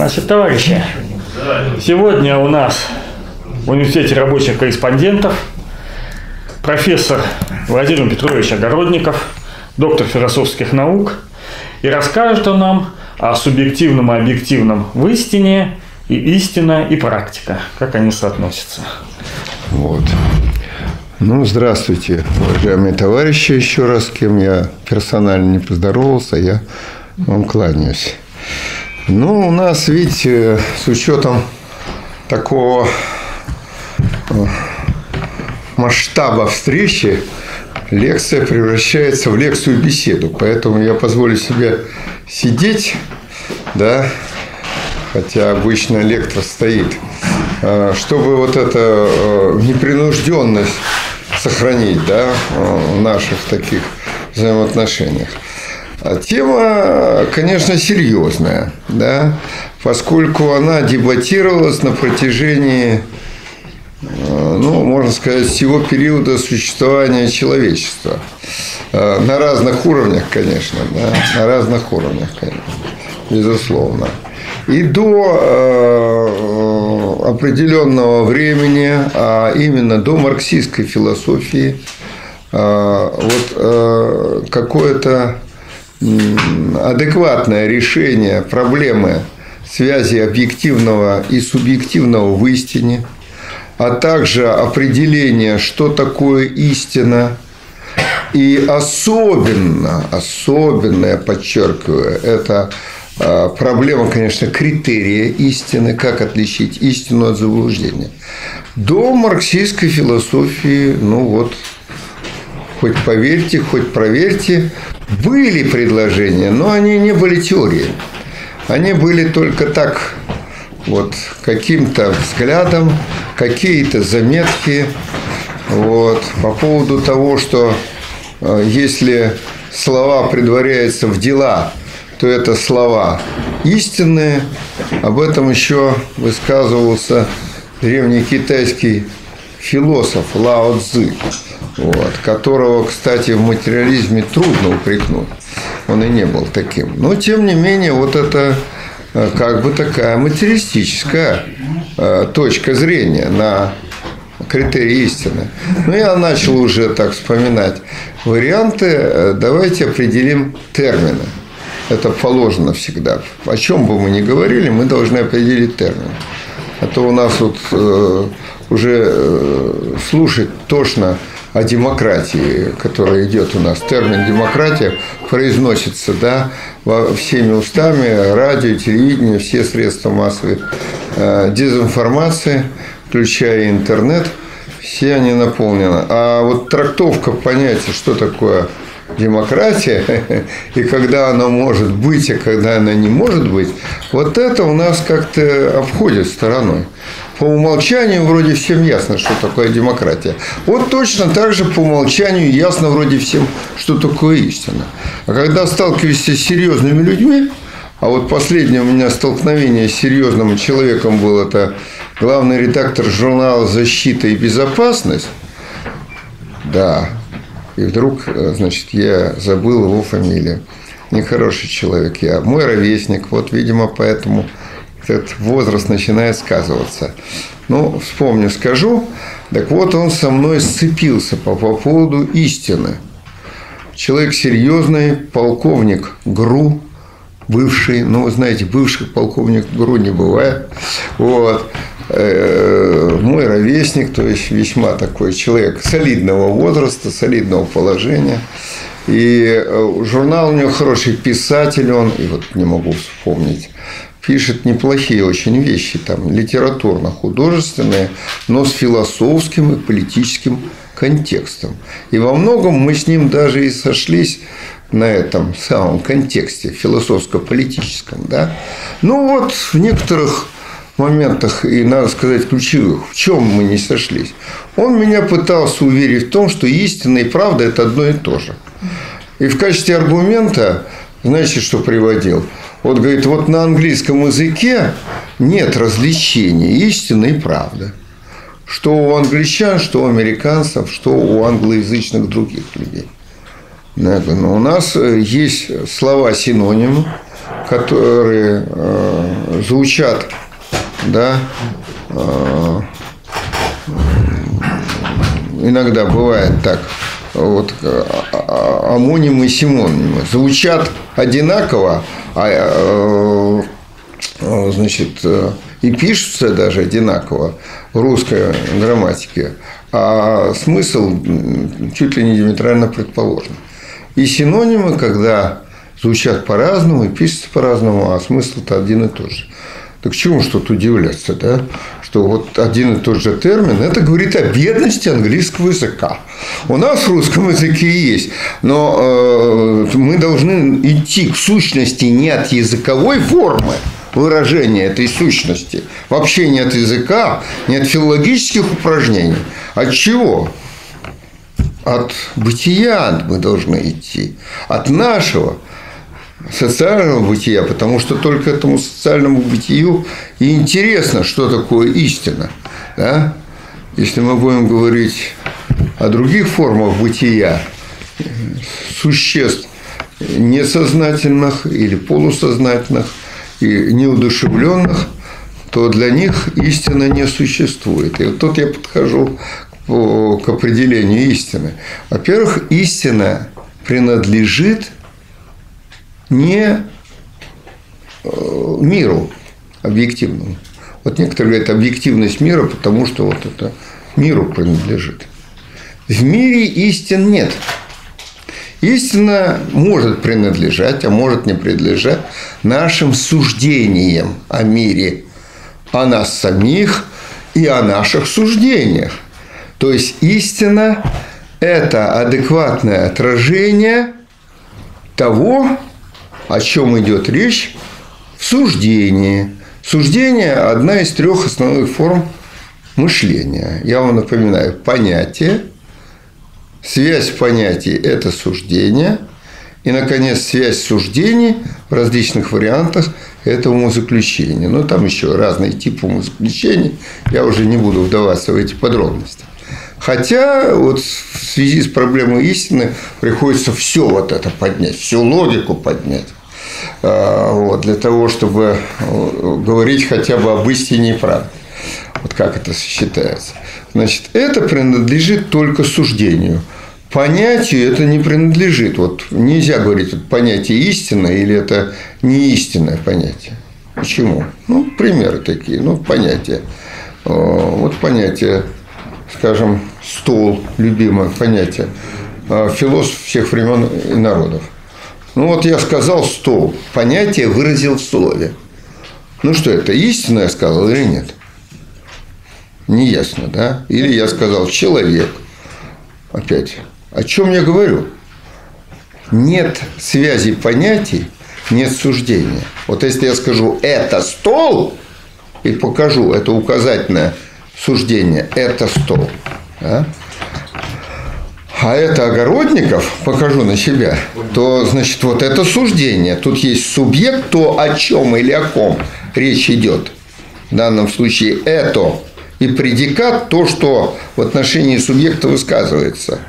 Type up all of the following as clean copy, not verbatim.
Значит, товарищи, сегодня у нас в Университете рабочих корреспондентов профессор Владимир Петрович Огородников, доктор философских наук, и расскажет он нам о субъективном и объективном в истине, и истина, и практика, как они соотносятся. Вот. Ну, здравствуйте, уважаемые товарищи, еще раз, с кем я персонально не поздоровался, я вам кланяюсь. Ну, у нас, видите, с учетом такого масштаба встречи, лекция превращается в лекцию-беседу, поэтому я позволю себе сидеть, да, хотя обычно лектор стоит, чтобы вот эта непринужденность сохранить, да, в наших таких взаимоотношениях. Тема, конечно, серьезная, да, поскольку она дебатировалась на протяжении, ну, можно сказать, всего периода существования человечества. На разных уровнях, конечно, да, на разных уровнях, конечно, безусловно. И до определенного времени, а именно до марксистской философии, вот какое-то адекватное решение проблемы связи объективного и субъективного в истине, а также определение, что такое истина, и особенно, я подчеркиваю, это проблема, конечно, критерия истины, как отличить истину от заблуждения. До марксистской философии, ну вот, хоть поверьте, хоть проверьте, были предложения, но они не были теорией. Они были только так, вот, каким-то взглядом, какие-то заметки, вот, по поводу того, что если слова предваряются в дела, то это слова истинные. Об этом еще высказывался древний китайский философ Лао Цзы, вот, которого, кстати, в материализме трудно упрекнуть. Он и не был таким. Но, тем не менее, вот это как бы такая материалистическая точка зрения на критерии истины. Ну, я начал уже так вспоминать варианты. Давайте определим термины. Это положено всегда. О чем бы мы ни говорили, мы должны определить термин. А то у нас вот уже слушать тошно о демократии, которая идет у нас. Термин демократия произносится, да, всеми устами, радио, телевидение, все средства массовой дезинформации, включая интернет, все они наполнены. А вот трактовка понятия, что такое демократия, и когда она может быть, а когда она не может быть, вот это у нас как-то обходит стороной. По умолчанию вроде всем ясно, что такое демократия. Вот точно так же по умолчанию ясно вроде всем, что такое истина. А когда сталкиваешься с серьезными людьми, а вот последнее у меня столкновение с серьезным человеком был, это главный редактор журнала «Защита и безопасность», да. И вдруг, значит, я забыл его фамилию. Нехороший человек я. Мой ровесник. Вот, видимо, поэтому этот возраст начинает сказываться. Ну, вспомню, скажу. Так вот, он со мной сцепился по поводу истины. Человек серьезный, полковник ГРУ, бывший. Ну, вы знаете, бывших полковников ГРУ не бывает. Вот. Мой ровесник, то есть весьма такой человек солидного возраста, солидного положения. И журнал у него хороший, писатель он, и вот не могу вспомнить, пишет неплохие очень вещи, там, литературно-художественные, но с философским и политическим контекстом. И во многом мы с ним даже и сошлись на этом самом контексте, философско-политическом. Да? Ну, вот в некоторых моментах, и, надо сказать, ключевых, в чем мы не сошлись. Он меня пытался уверить в том, что истина и правда – это одно и то же. И в качестве аргумента, знаете, что приводил? Вот, говорит, вот на английском языке нет различения истины и правды. Что у англичан, что у американцев, что у англоязычных других людей. Но у нас есть слова-синонимы, которые звучат, да, иногда бывает так, вот омонимы и симонимы звучат одинаково, значит, и пишутся даже одинаково в русской грамматике, а смысл чуть ли не диаметрально противоположен. И синонимы, когда звучат по-разному и пишутся по-разному, а смысл-то один и тот же. Так чему что-то удивляться, да? Что вот один и тот же термин, это говорит о бедности английского языка. У нас в русском языке есть, но мы должны идти к сущности не от языковой формы выражения этой сущности, вообще не от языка, не от филологических упражнений. От чего? От бытия мы должны идти, от нашего социального бытия, потому что только этому социальному бытию и интересно, что такое истина. Да? Если мы будем говорить о других формах бытия, существ несознательных или полусознательных и неудушевленных, то для них истина не существует. И вот тут я подхожу к определению истины. Во-первых, истина принадлежит не миру объективному. Вот некоторые говорят, объективность мира, потому что вот это миру принадлежит. В мире истин нет. Истина может принадлежать, а может не принадлежать нашим суждениям о мире, о нас самих и о наших суждениях. То есть истина – это адекватное отражение того, о чем идет речь в суждении. Суждение – одна из трех основных форм мышления. Я вам напоминаю, понятие, связь понятий – это суждение, и, наконец, связь суждений в различных вариантах – это умозаключение. Но там еще разные типы умозаключений, я уже не буду вдаваться в эти подробности. Хотя вот в связи с проблемой истины приходится все вот это поднять, всю логику поднять. Вот, для того, чтобы говорить хотя бы об истине и правде. Вот как это сочетается. Значит, это принадлежит только суждению. Понятию это не принадлежит. Вот нельзя говорить, вот, понятие истина или это не истинное понятие. Почему? Ну, примеры такие, ну, понятия. Вот понятие, скажем, стол, любимое понятие, философ всех времен и народов. Ну вот я сказал стол, понятие выразил в слове. Ну что это, истинно я сказал или нет? Неясно, да? Или я сказал человек. Опять. О чем я говорю? Нет связи понятий, нет суждения. Вот если я скажу это стол и покажу это указательное суждение, это стол. Да? А это Огородников, покажу на себя, то, значит, вот это суждение. Тут есть субъект, то, о чем или о ком речь идет. В данном случае это. И предикат, то, что в отношении субъекта высказывается.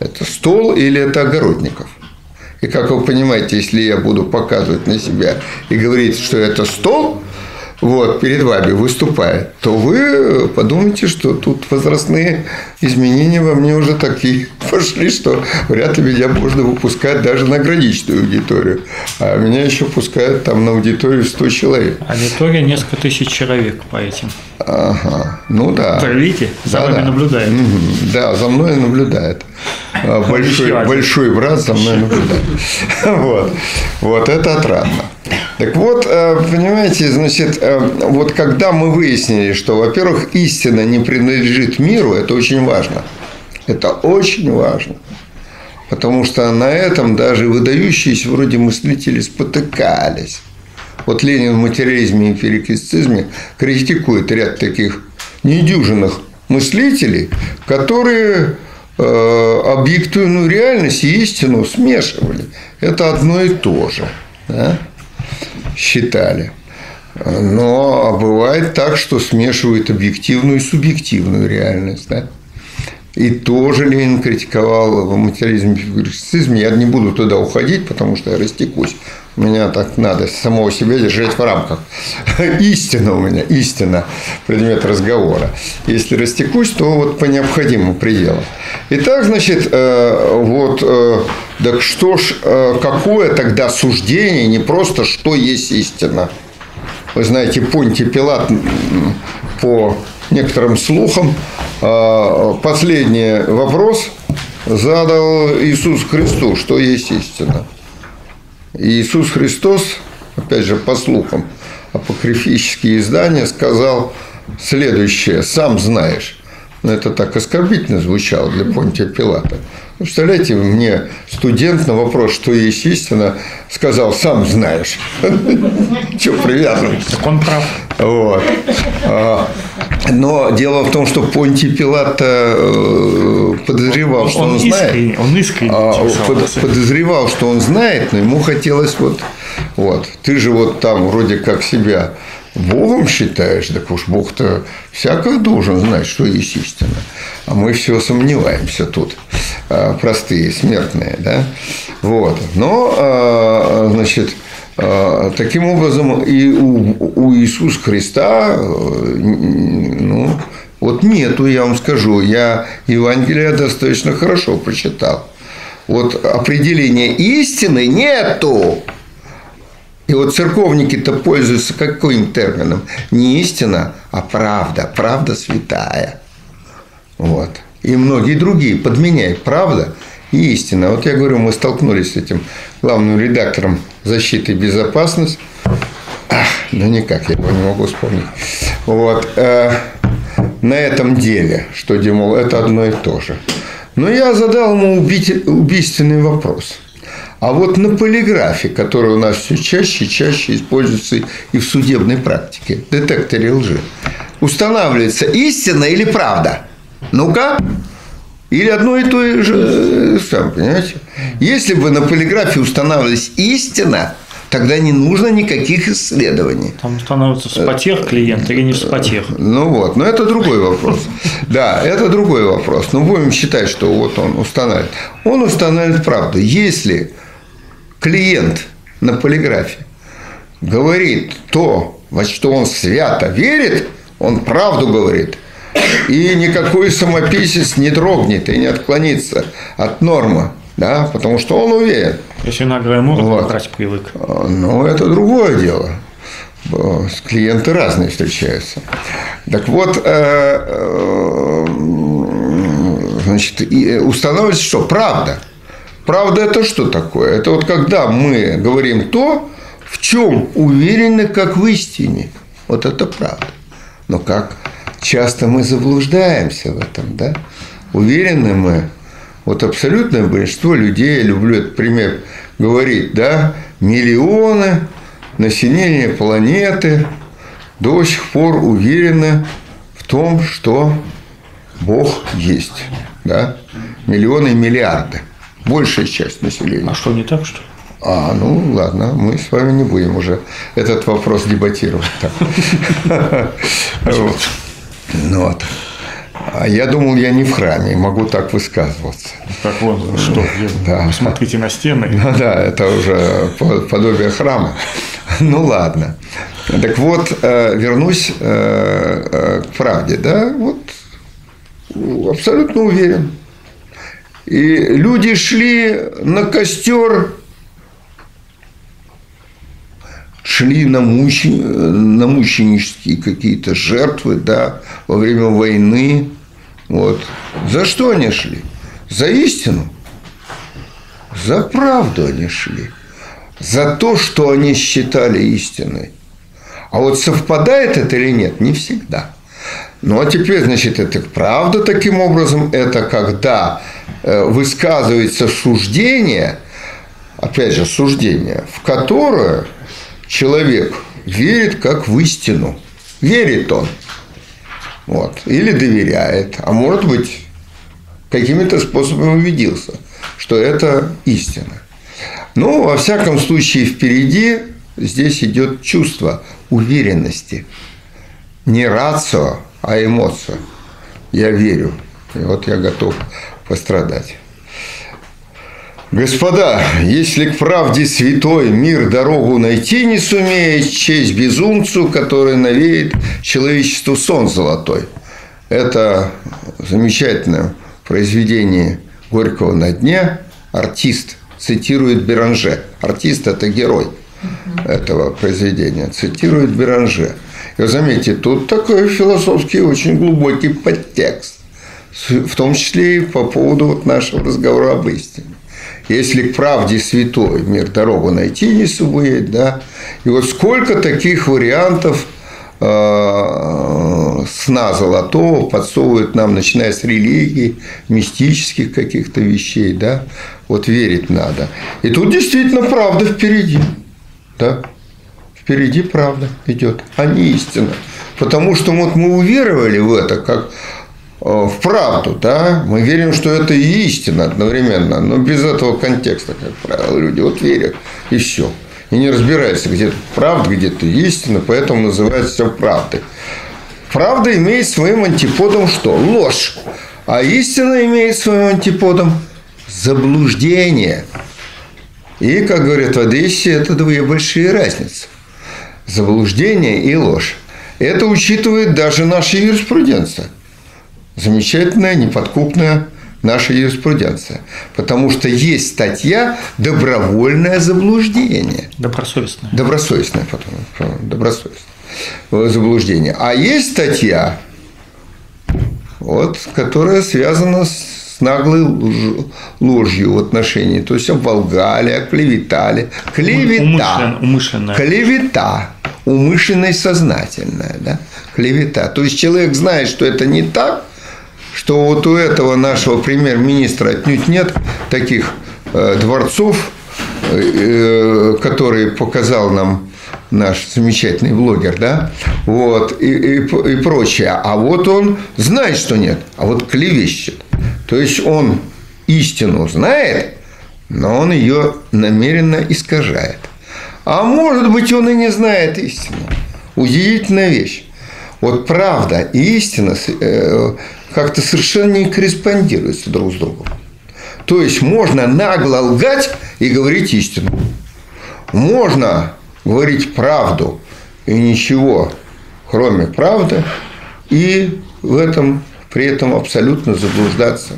Это стол или это Огородников. И как вы понимаете, если я буду показывать на себя и говорить, что это стол, вот, перед вами выступает, то вы подумайте, что тут возрастные изменения во мне уже такие пошли, что вряд ли меня можно выпускать даже на ограниченную аудиторию. А меня еще пускают там на аудиторию 100 человек. А в итоге несколько тысяч человек по этим. Ага, ну да. Вы видите, за вами наблюдает. Да, за мной наблюдает. Большой брат за мной наблюдает. Вот, это отрадно. Так вот, понимаете, значит, вот когда мы выяснили, что, во-первых, истина не принадлежит миру, это очень важно. Это очень важно. Потому что на этом даже выдающиеся вроде мыслители спотыкались. Вот Ленин в материализме и эмпирикистизме критикует ряд таких недюжинных мыслителей, которые объективную реальность и истину смешивали. Это одно и то же. Да? Считали. Но бывает так, что смешивают объективную и субъективную реальность. Да? И тоже Ленин критиковал в материализме и эмпирикистизме. Я не буду туда уходить, потому что я растекусь Меня так надо самого себя держать в рамках. Истина у меня, истина, предмет разговора. Если растекусь, то вот по необходимым пределам. Итак, значит, вот, так что ж, какое тогда суждение, не просто что есть истина? Вы знаете, Понтий Пилат, по некоторым слухам, последний вопрос задал Иисусу Христу, что есть истина. И Иисус Христос, опять же, по слухам, апокрифические издания, сказал следующее: «Сам знаешь». Но это так оскорбительно звучало для Понтия Пилата. Представляете, мне студент на вопрос, что есть истина, сказал: «Сам знаешь». Чего привязываешься? Так он прав. Вот. Но дело в том, что Понтий Пилат подозревал, что он знает. Он искренне подозревал, что он знает, но ему хотелось вот. Ты же вот там вроде как себя Богом считаешь, так уж Бог-то всякого должен знать, что есть истина. А мы все сомневаемся тут, простые, смертные, да? Вот. Но, значит, таким образом и у Иисуса Христа, ну, вот нету, я вам скажу, я Евангелие достаточно хорошо прочитал. Вот определения истины нету. И вот церковники-то пользуются каким термином? Не истина, а правда. Правда святая. Вот. И многие другие подменяют правда и истина. Вот я говорю, мы столкнулись с этим главным редактором «Защиты и безопасность». Ну, никак, я его не могу вспомнить. Вот. На этом деле, что, Димол, это одно и то же. Но я задал ему убийственный вопрос. А вот на полиграфе, который у нас все чаще и чаще используется и в судебной практике, детекторе лжи, устанавливается истина или правда? Ну-ка? Или одно и то же, сам, понимаете? Если бы на полиграфе устанавливалась истина, тогда не нужно никаких исследований. Там становится вспотех клиент или не вспотех. Ну вот, но это другой вопрос. Да, это другой вопрос. Но будем считать, что вот он устанавливает. Он устанавливает правду. Если клиент на полиграфе говорит то, во что он свято верит, он правду говорит. И никакой самописец не дрогнет и не отклонится от нормы. Да, потому что он уверен. Если наглая морда, вот, как раз привык. Ну, это другое дело. Клиенты разные встречаются. Так вот, значит, устанавливается, что правда. Правда – это что такое? Это вот когда мы говорим то, в чем уверены, как в истине. Вот это правда. Но как часто мы заблуждаемся в этом, да? Уверены мы. Вот абсолютное большинство людей, я люблю этот пример говорить, да, миллионы населения планеты до сих пор уверены в том, что Бог есть, да, миллионы, миллиарды, большая часть населения. А что, не так, что ли? А, ну ладно, мы с вами не будем уже этот вопрос дебатировать. Ну вот. Я думал, я не в храме, могу так высказываться. Так вот, что, да. Смотрите на стены. Ну, да, это уже подобие храма. Ну, ладно. Так вот, вернусь к правде, да, вот абсолютно уверен. И люди шли на костер, шли на мученические какие-то жертвы, да, во время войны. Вот. За что они шли? За истину. За правду они шли. За то, что они считали истиной. А вот совпадает это или нет, не всегда. Ну, а теперь, значит, это правда таким образом, это когда высказывается суждение, опять же, суждение, в которое человек верит как в истину. Верит он. Вот. Или доверяет. А может быть, какими-то способами убедился, что это истина. Ну, во всяком случае, впереди здесь идет чувство уверенности. Не рацио, а эмоция. Я верю. И вот я готов пострадать. Господа, если к правде святой мир дорогу найти не сумеет, честь безумцу, который навеет человечеству сон золотой. Это замечательное произведение Горького «На дне». Артист цитирует Беранже. Артист – это герой этого произведения. Цитирует Беранже. И вы заметите, тут такой философский, очень глубокий подтекст. В том числе и по поводу вот нашего разговора об истине. Если к правде святой мир дорогу найти не сумеет, да. И вот сколько таких вариантов сна золотого подсовывают нам, начиная с религии, мистических каких-то вещей, да. Вот верить надо. И тут действительно правда впереди, да. Впереди правда идет, а не истина. Потому что вот мы уверовали в это как в правду, да, мы верим, что это и истина одновременно, но без этого контекста, как правило, люди вот верят, и все. И не разбираются, где-то правда, где-то истина, поэтому называется все правдой. Правда имеет своим антиподом что? Ложь. А истина имеет своим антиподом заблуждение. И, как говорят в Одессе, это две большие разницы. Заблуждение и ложь. Это учитывает даже наша юриспруденция. Замечательная, неподкупная наша юриспруденция. Потому что есть статья «Добровольное заблуждение». Добросовестное. Добросовестное, потом. Добросовестное заблуждение. А есть статья, вот, которая связана с наглой ложью в отношении. То есть, оболгали, оклеветали. Клевета. Умышленная. Клевета. Умышленная и сознательная. Да? Клевета. То есть, человек знает, что это не так, что вот у этого нашего премьер-министра отнюдь нет таких дворцов, которые показал нам наш замечательный блогер, да, вот, и прочее. А вот он знает, что нет, а вот клевещет. То есть, он истину знает, но он ее намеренно искажает. А может быть, он и не знает истину. Удивительная вещь. Вот правда и истина как-то совершенно не корреспондируются друг с другом. То есть, можно нагло лгать и говорить истину. Можно говорить правду и ничего, кроме правды, и в этом, при этом абсолютно заблуждаться.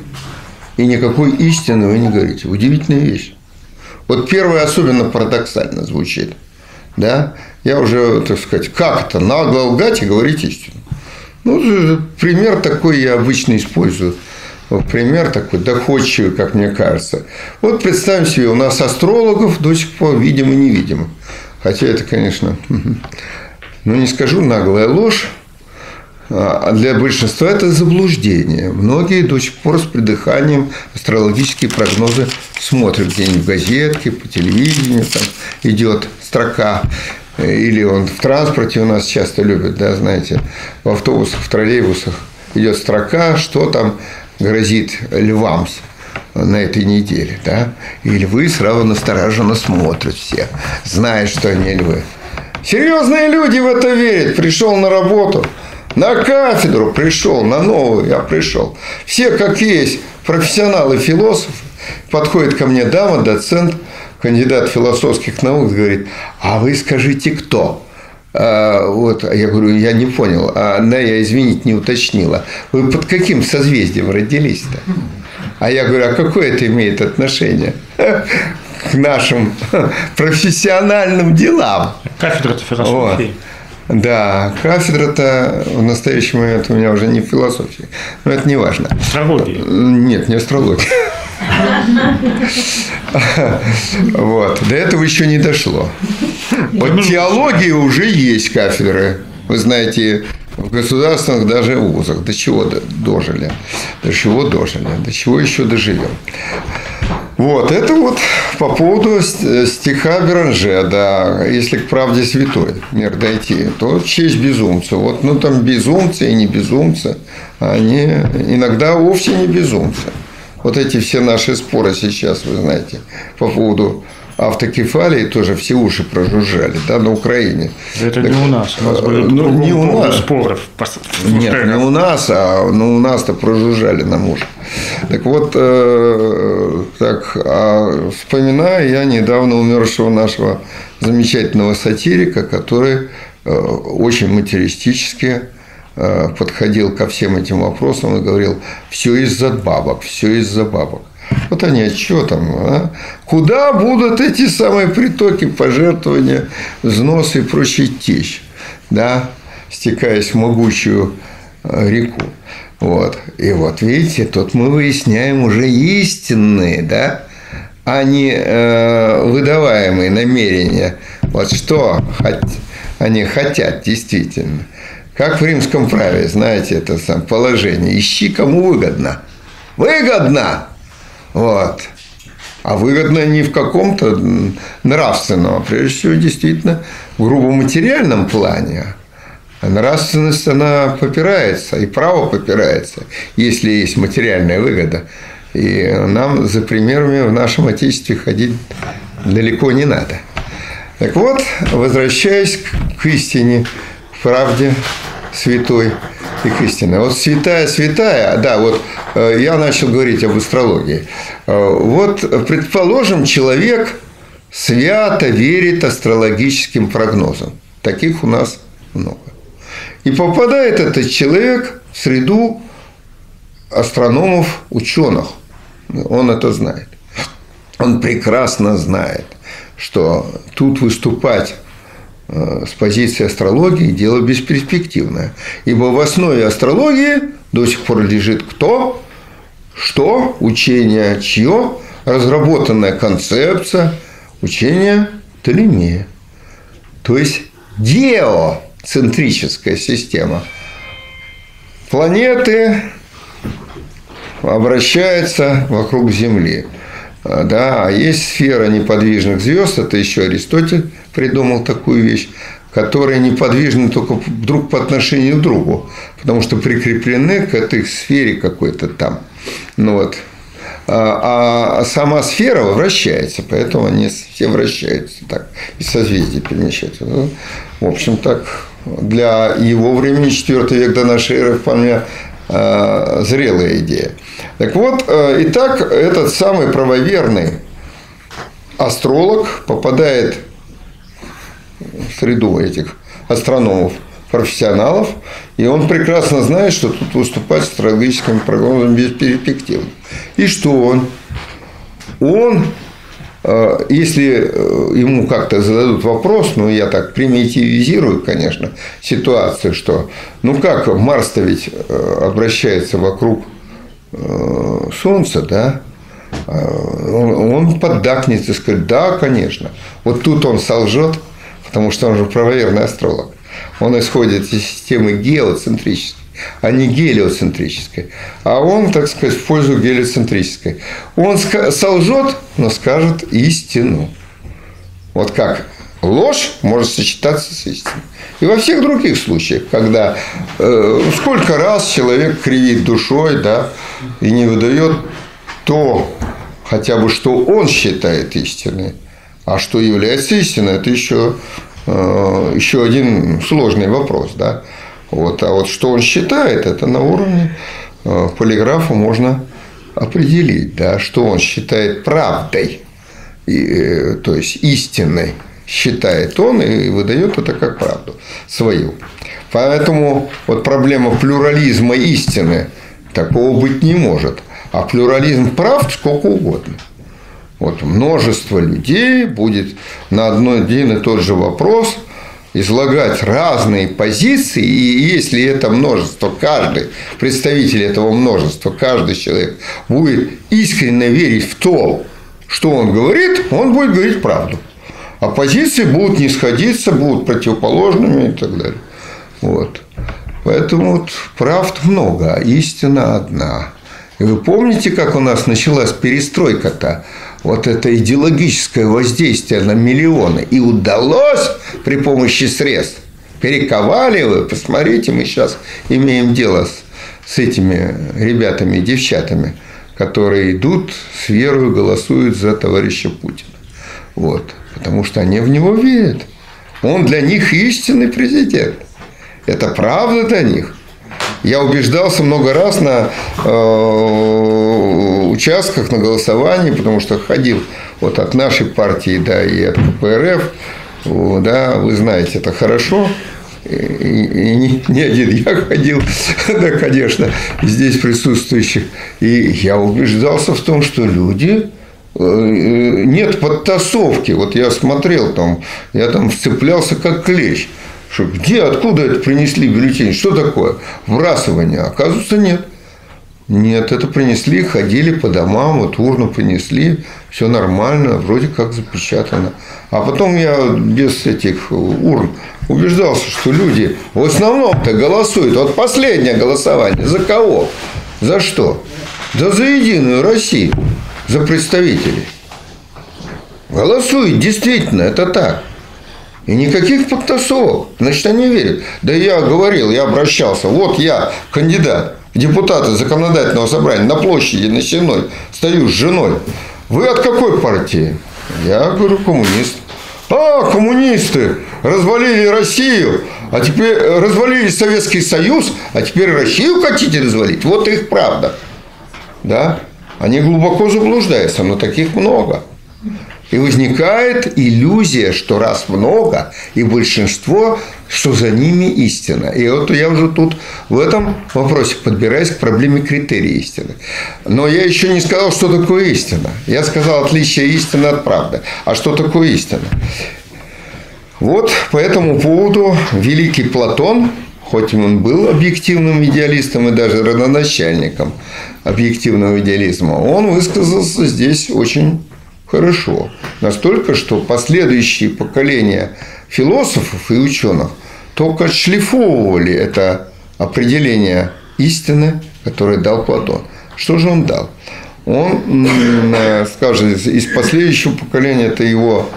И никакой истины вы не говорите. Удивительная вещь. Вот первое особенно парадоксально звучит. Да? Я уже, так сказать, как это? Нагло лгать и говорить истину. Ну, пример такой я обычно использую. Пример такой доходчивый, как мне кажется. Вот представим себе, у нас астрологов до сих пор видимо-невидимо. Хотя это, конечно, ну, не скажу, наглая ложь. А для большинства это заблуждение. Многие до сих пор с придыханием астрологические прогнозы смотрят где-нибудь в газетке, по телевидению там идет строка. Или он в транспорте у нас часто любят, да, знаете, в автобусах, в троллейбусах идет строка, что там грозит львам на этой неделе, да, и львы сразу настороженно смотрят все, знают, что они львы. Серьезные люди в это верят, пришел на работу, на кафедру пришел, на новую я пришел. Все, как есть, профессионалы-философы, подходит ко мне дама, доцент, кандидат философских наук, говорит: а вы скажите, кто? Вот, я говорю, я не понял, она, я, извините, не уточнила. Вы под каким созвездием родились-то? А я говорю, а какое это имеет отношение к нашим профессиональным делам? Кафедра-то философии. Да, кафедра-то в настоящий момент у меня уже не философия, но это не важно. Астрология? Нет, не астрология. Вот. До этого еще не дошло. От теологии уже есть кафедры. Вы знаете, в государственных даже вузах. До чего дожили? До чего дожили? До чего еще доживем? Вот. Это вот по поводу стиха Беранже. Да. Если к правде святой мир дойти, то честь безумцу. Вот, ну, там безумцы и не безумцы. Они иногда вовсе не безумцы. Вот эти все наши споры сейчас, вы знаете, по поводу автокефалии тоже все уши прожужжали, да, на Украине. Это так, не у нас. У нас были не у нас споров. Нет, не у нас, а ну, у нас-то прожужжали нам уши. Так вот, вспоминаю я недавно умершего нашего замечательного сатирика, который очень материалистически подходил ко всем этим вопросам и говорил: все из-за бабок, все из-за бабок. Вот они, а что там, а? Куда будут эти самые притоки, пожертвования, взносы и прочие течь, да, стекаясь в могучую реку. Вот. И вот видите, тут мы выясняем уже истинные, да, а не выдаваемые намерения. Вот что они хотят действительно. Как в римском праве, знаете, это самое положение. Ищи, кому выгодно. Выгодно! Вот. А выгодно не в каком-то нравственном, а прежде всего действительно в грубо материальном плане. Нравственность, она попирается, и право попирается, если есть материальная выгода. И нам за примерами в нашем Отечестве ходить далеко не надо. Так вот, возвращаясь к истине, к правде святой и к истине. Вот святая, да, вот я начал говорить об астрологии. Вот, предположим, человек свято верит астрологическим прогнозам. Таких у нас много. И попадает этот человек в среду астрономов, ученых. Он это знает. Он прекрасно знает, что тут выступать с позиции астрологии дело бесперспективное. Ибо в основе астрологии до сих пор лежит кто, что, учение чье, разработанная концепция, учение Птолемея. То есть геоцентрическая система. Планеты обращаются вокруг Земли. Да, а есть сфера неподвижных звезд, это еще Аристотель придумал такую вещь, которые неподвижны только друг по отношению к другу, потому что прикреплены к этой сфере какой-то там. Ну, вот. А сама сфера вращается, поэтому они все вращаются так, и созвездия перемещаются. В общем, так, для его времени, 4 век до нашей эры, вполне зрелая идея. Так вот, и так этот самый правоверный астролог попадает в среду этих астрономов, профессионалов, и он прекрасно знает, что тут выступать с астрологическим прогнозом бесперспективно. И что он, если ему как-то зададут вопрос, ну, я так примитивизирую, конечно, ситуацию, что, ну, как Марс-то ведь обращается вокруг Солнца, да, он поддакнет и скажет: да, конечно. Вот тут он солжет, потому что он же правоверный астролог. Он исходит из системы геоцентрической, а не гелиоцентрической. А он, так сказать, в пользу гелиоцентрической. Он солжет, но скажет истину. Вот как ложь может сочетаться с истиной. И во всех других случаях, когда сколько раз человек кривит душой, да, и не выдает то, хотя бы что он считает истиной. А что является истиной, это еще один сложный вопрос, да. Вот, а вот что он считает, это на уровне полиграфа можно определить, да, что он считает правдой, и, то есть истиной считает он и выдает это как правду свою. Поэтому вот проблема плюрализма истины, такого быть не может, а плюрализм прав сколько угодно. Вот множество людей будет на один и тот же вопрос излагать разные позиции, и если это множество, каждый представитель этого множества, каждый человек будет искренне верить в то, что он говорит, он будет говорить правду. А позиции будут не сходиться, будут противоположными и так далее. Вот. Поэтому вот правд много, а истина одна. И вы помните, как у нас началась перестройка-то? Вот это идеологическое воздействие на миллионы. И удалось при помощи средств. Перековали вы. Посмотрите, мы сейчас имеем дело с этими ребятами и девчатами, которые идут с верою, голосуют за товарища Путина. Вот. Потому что они в него верят. Он для них истинный президент. Это правда для них. Я убеждался много раз на участках, на голосовании, потому что ходил вот от нашей партии, да, и от КПРФ, да, вы знаете, это хорошо. И не один я ходил, да, конечно, здесь присутствующих. И я убеждался в том, что люди... Нет подтасовки. Вот я смотрел там, я там вцеплялся как клещ. Что, где, откуда это принесли бюллетень? Что такое? Вбрасывание. Оказывается, нет. Нет, это принесли, ходили по домам, вот урну принесли, все нормально, вроде как запечатано. А потом я без этих урн убеждался, что люди в основном-то голосуют. Вот последнее голосование. За кого? За что? Да за Единую Россию. За представителей. Голосуют, действительно, это так. И никаких подтасовок. Значит, они верят. Да я говорил, я обращался. Вот я, кандидат в депутаты законодательного собрания, на площади, на Сенной, стою с женой. Вы от какой партии? Я говорю, коммунист. А, коммунисты развалили Россию, а теперь развалили Советский Союз, а теперь Россию хотите развалить? Вот их правда. Да? Они глубоко заблуждаются, но таких много. И возникает иллюзия, что раз много, и большинство, что за ними истина. И вот я уже тут в этом вопросе подбираюсь к проблеме критерия истины. Но я еще не сказал, что такое истина. Я сказал отличие истины от правды. А что такое истина? Вот по этому поводу великий Платон, хоть он был объективным идеалистом и даже родоначальником объективного идеализма, он высказался здесь очень хорошо. Настолько, что последующие поколения философов и ученых только отшлифовывали это определение истины, которое дал Платон. Что же он дал? Он, скажем, из последующего поколения, это его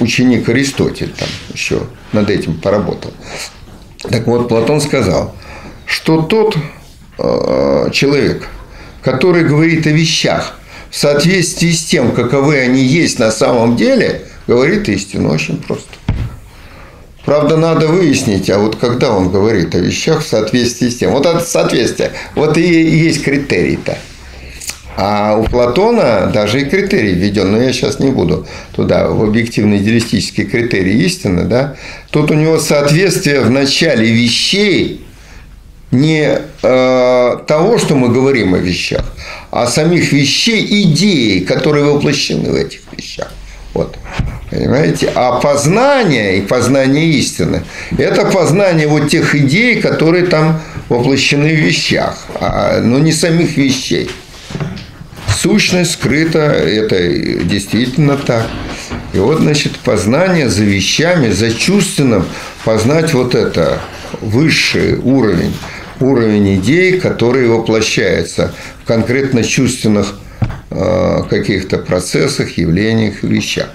ученик Аристотель там еще над этим поработал. Так вот, Платон сказал, что тот человек, который говорит о вещах в соответствии с тем, каковы они есть на самом деле, говорит истину. Очень просто. Правда, надо выяснить, а вот когда он говорит о вещах в соответствии с тем. Вот это соответствие. Вот и есть критерий-то. А у Платона даже и критерий введен, но я сейчас не буду туда, в объективно-идеалистические критерии истины, да, тут у него соответствие в начале вещей не того, что мы говорим о вещах, а самих вещей, идеи, которые воплощены в этих вещах. Вот. Понимаете? А познание и познание истины – это познание вот тех идей, которые там воплощены в вещах, но не самих вещей. Сущность скрыта, это действительно так. И вот, значит, познание за вещами, за чувственным, познать вот это высший уровень, уровень идей, которые воплощаются в конкретно чувственных каких-то процессах, явлениях, вещах.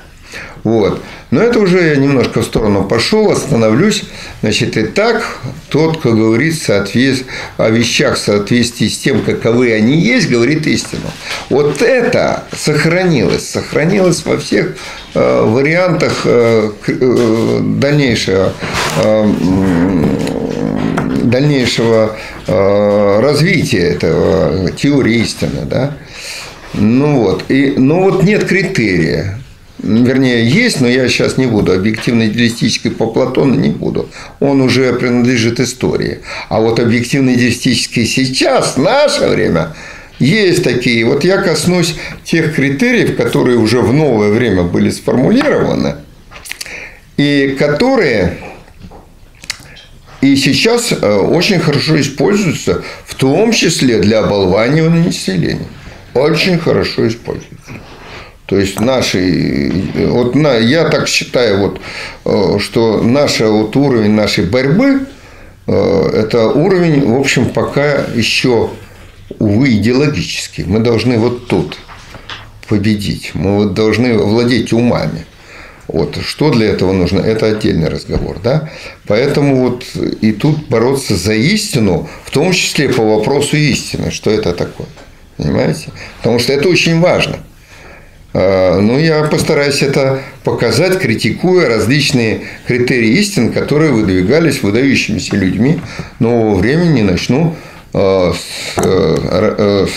Вот. Но это уже я немножко в сторону пошел, остановлюсь. Значит, и так тот, кто говорит о вещах в соответствии с тем, каковы они есть, говорит истину. Вот это сохранилось. Сохранилось во всех вариантах дальнейшего развития этого теории истины. Да? Ну вот. Но вот нет критерия. Вернее, есть, но я сейчас не буду. Объективно-идеалистический по Платону не буду. Он уже принадлежит истории. А вот объективно-идеалистический сейчас, в наше время, есть такие. Вот я коснусь тех критериев, которые уже в новое время были сформулированы, и которые и сейчас очень хорошо используются, в том числе для оболванивания населения. Очень хорошо используются. То есть я так считаю, вот, что наш вот уровень нашей борьбы – это уровень, в общем, пока еще, увы, идеологический. Мы должны вот тут победить, мы вот должны овладеть умами. Вот, что для этого нужно? Это отдельный разговор. Да? Поэтому вот и тут бороться за истину, в том числе по вопросу истины, что это такое. Понимаете? Потому что это очень важно. Ну, я постараюсь это показать, критикуя различные критерии истин, которые выдвигались выдающимися людьми нового времени. Начну с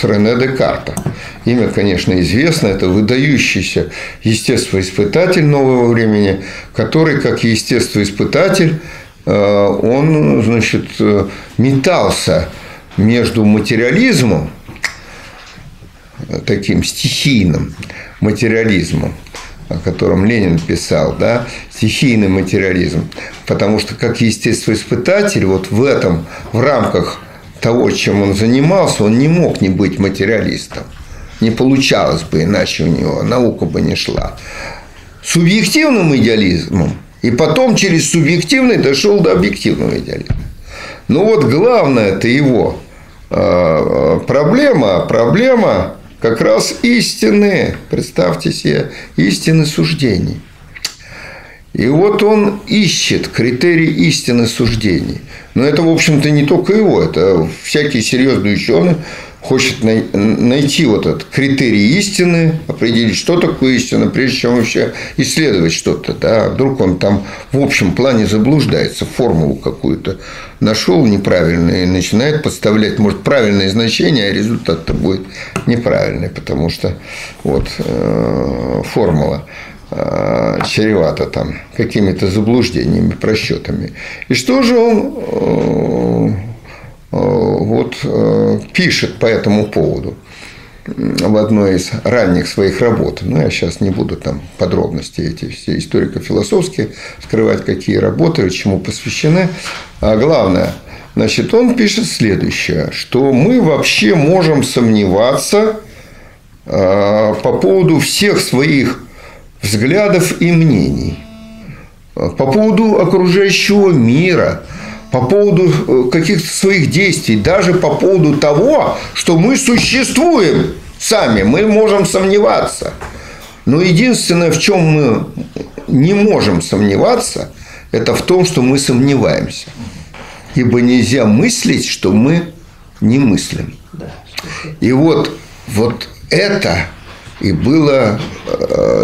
Рене Декарта. Имя, конечно, известно. Это выдающийся естествоиспытатель нового времени, который, как естествоиспытатель, он, значит, метался между материализмом, таким стихийным материализмом, о котором Ленин писал, да, стихийный материализм, потому что как естествоиспытатель вот в этом, в рамках того, чем он занимался, он не мог не быть материалистом, не получалось бы, иначе у него наука бы не шла, субъективным идеализмом, и потом через субъективный дошел до объективного идеализма. Но вот главное это его проблема как раз истины, представьте себе, истины суждений. И вот он ищет критерии истины суждений. Но это, в общем-то, не только его, это всякий серьезный ученый хочет найти вот этот критерий истины, определить, что такое истина, прежде чем вообще исследовать что-то. Да? Вдруг он там в общем плане заблуждается, формулу какую-то нашел неправильную и начинает подставлять, может, правильное значение, а результат-то будет неправильный, потому что вот формула чревата там какими-то заблуждениями, просчетами. И что же он вот пишет по этому поводу в одной из ранних своих работ. Но я сейчас не буду там подробности эти все историко-философские скрывать, какие работы, чему посвящены. А главное, значит, он пишет следующее, что мы вообще можем сомневаться по поводу всех своих взглядов и мнений, по поводу окружающего мира, по поводу каких-то своих действий, даже по поводу того, что мы существуем сами, мы можем сомневаться. Но единственное, в чем мы не можем сомневаться, это в том, что мы сомневаемся. Ибо нельзя мыслить, что мы не мыслим. И вот это и было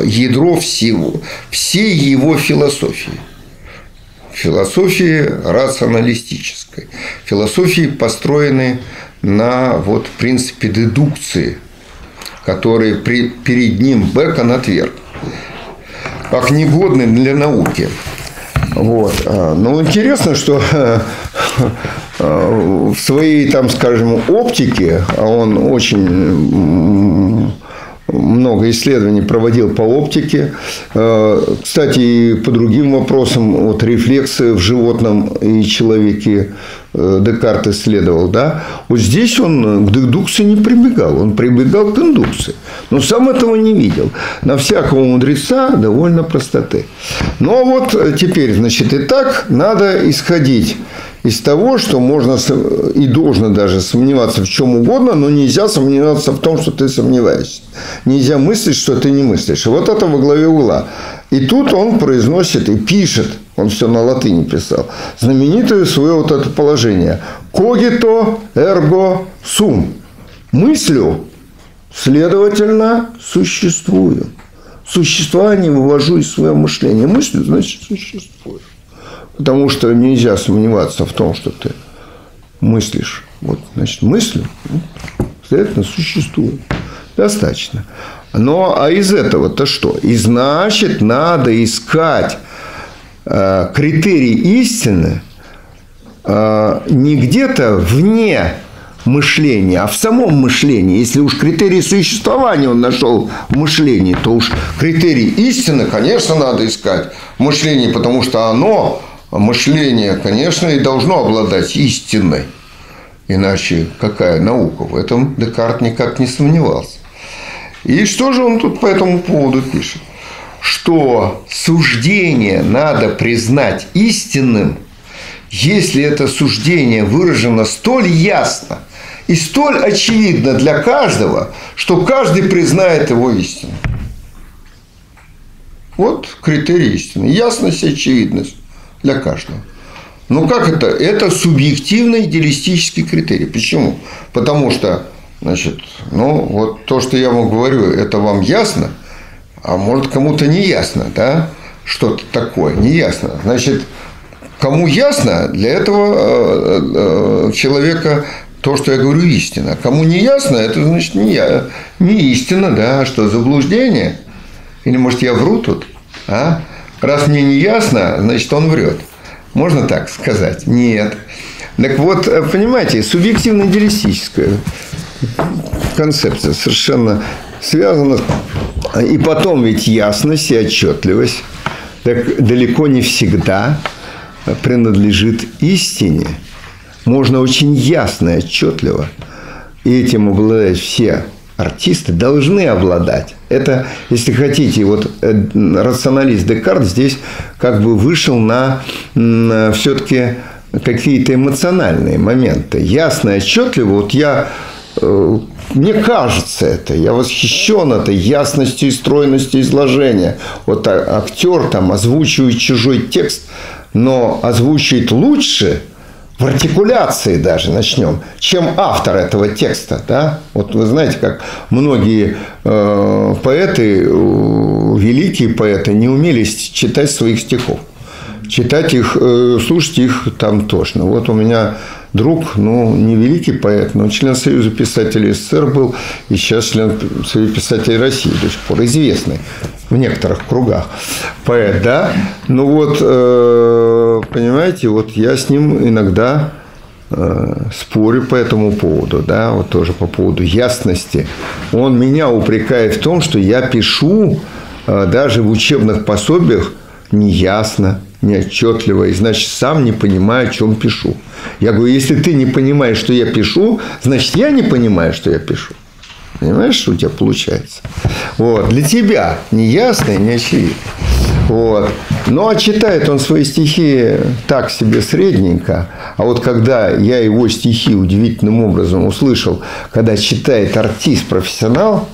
ядро всей его философии. Философии рационалистической, философии, построенной на вот принципе дедукции, который перед ним Бэкон отверг, как негодный для науки. Вот. Но интересно, что в своей, там, скажем, оптике, а он очень много исследований проводил по оптике. Кстати, и по другим вопросам, вот рефлексы в животном и человеке Декарт исследовал, да? Вот здесь он к дедукции не прибегал, он прибегал к индукции. Но сам этого не видел. На всякого мудреца довольно простоты. Ну, вот теперь, значит, и так надо исходить из того, что можно и должно даже сомневаться в чем угодно, но нельзя сомневаться в том, что ты сомневаешься. Нельзя мыслить, что ты не мыслишь. И вот это во главе угла. И тут он произносит и пишет, он все на латыни писал, знаменитое свое вот это положение. Когито эрго сум. Мыслю, следовательно, существую. Существование вывожу из своего мышления. Мыслю, значит, существую. Потому что нельзя сомневаться в том, что ты мыслишь. Вот, значит, мыслю, следовательно, существует. Достаточно. Но а из этого-то что? И значит, надо искать критерии истины не где-то вне мышления, а в самом мышлении. Если уж критерии существования он нашел в мышлении, то уж критерии истины, конечно, надо искать в мышлении, потому что оно... Мышление, конечно, и должно обладать истиной. Иначе какая наука? В этом Декарт никак не сомневался. И что же он тут по этому поводу пишет? Что суждение надо признать истинным, если это суждение выражено столь ясно и столь очевидно для каждого, что каждый признает его истинным. Вот критерий истины. Ясность и очевидность. Для каждого. Ну, как это? Это субъективный идеалистический критерий. Почему? Потому что, значит, ну, вот то, что я вам говорю, это вам ясно, А может, кому-то не ясно, да, что-то такое, не ясно. Значит, кому ясно, для этого человека то, что я говорю, истина. Кому не ясно, это значит не истина, да, а что, заблуждение? Или, может, я вру тут? А? Раз мне не ясно, значит, он врет. Можно так сказать? Нет. Так вот, понимаете, субъективно-идеалистическая концепция совершенно связана. И потом ведь ясность и отчетливость так далеко не всегда принадлежит истине. Можно очень ясно и отчетливо. И этим обладают все артисты, должны обладать. Это, если хотите, вот рационалист Декарт здесь как бы вышел на все-таки какие-то эмоциональные моменты. Ясно и отчетливо. Вот я... Мне кажется это, я восхищен этой ясностью и стройностью изложения. Вот актер там озвучивает чужой текст, но озвучивает лучше, в артикуляции даже начнем, чем автор этого текста. Да? Вот вы знаете, как многие поэты, великие поэты, не умели читать своих стихов. Читать их, слушать их там тошно. Вот у меня друг, ну, не великий поэт, но член Союза писателей СССР был, и сейчас член Союза писателей России до сих пор, известный в некоторых кругах поэт, да? Ну, вот, понимаете, вот я с ним иногда спорю по этому поводу, да, вот тоже по поводу ясности. Он меня упрекает в том, что я пишу даже в учебных пособиях неясно, неотчетливо, и значит, сам не понимаю, о чем пишу. Я говорю, если ты не понимаешь, что я пишу, значит, я не понимаю, что я пишу. Понимаешь, что у тебя получается? Вот. Для тебя неясно и неочевидно. Вот. Ну, а читает он свои стихи так себе средненько. А вот когда я его стихи удивительным образом услышал, когда читает артист-профессионал,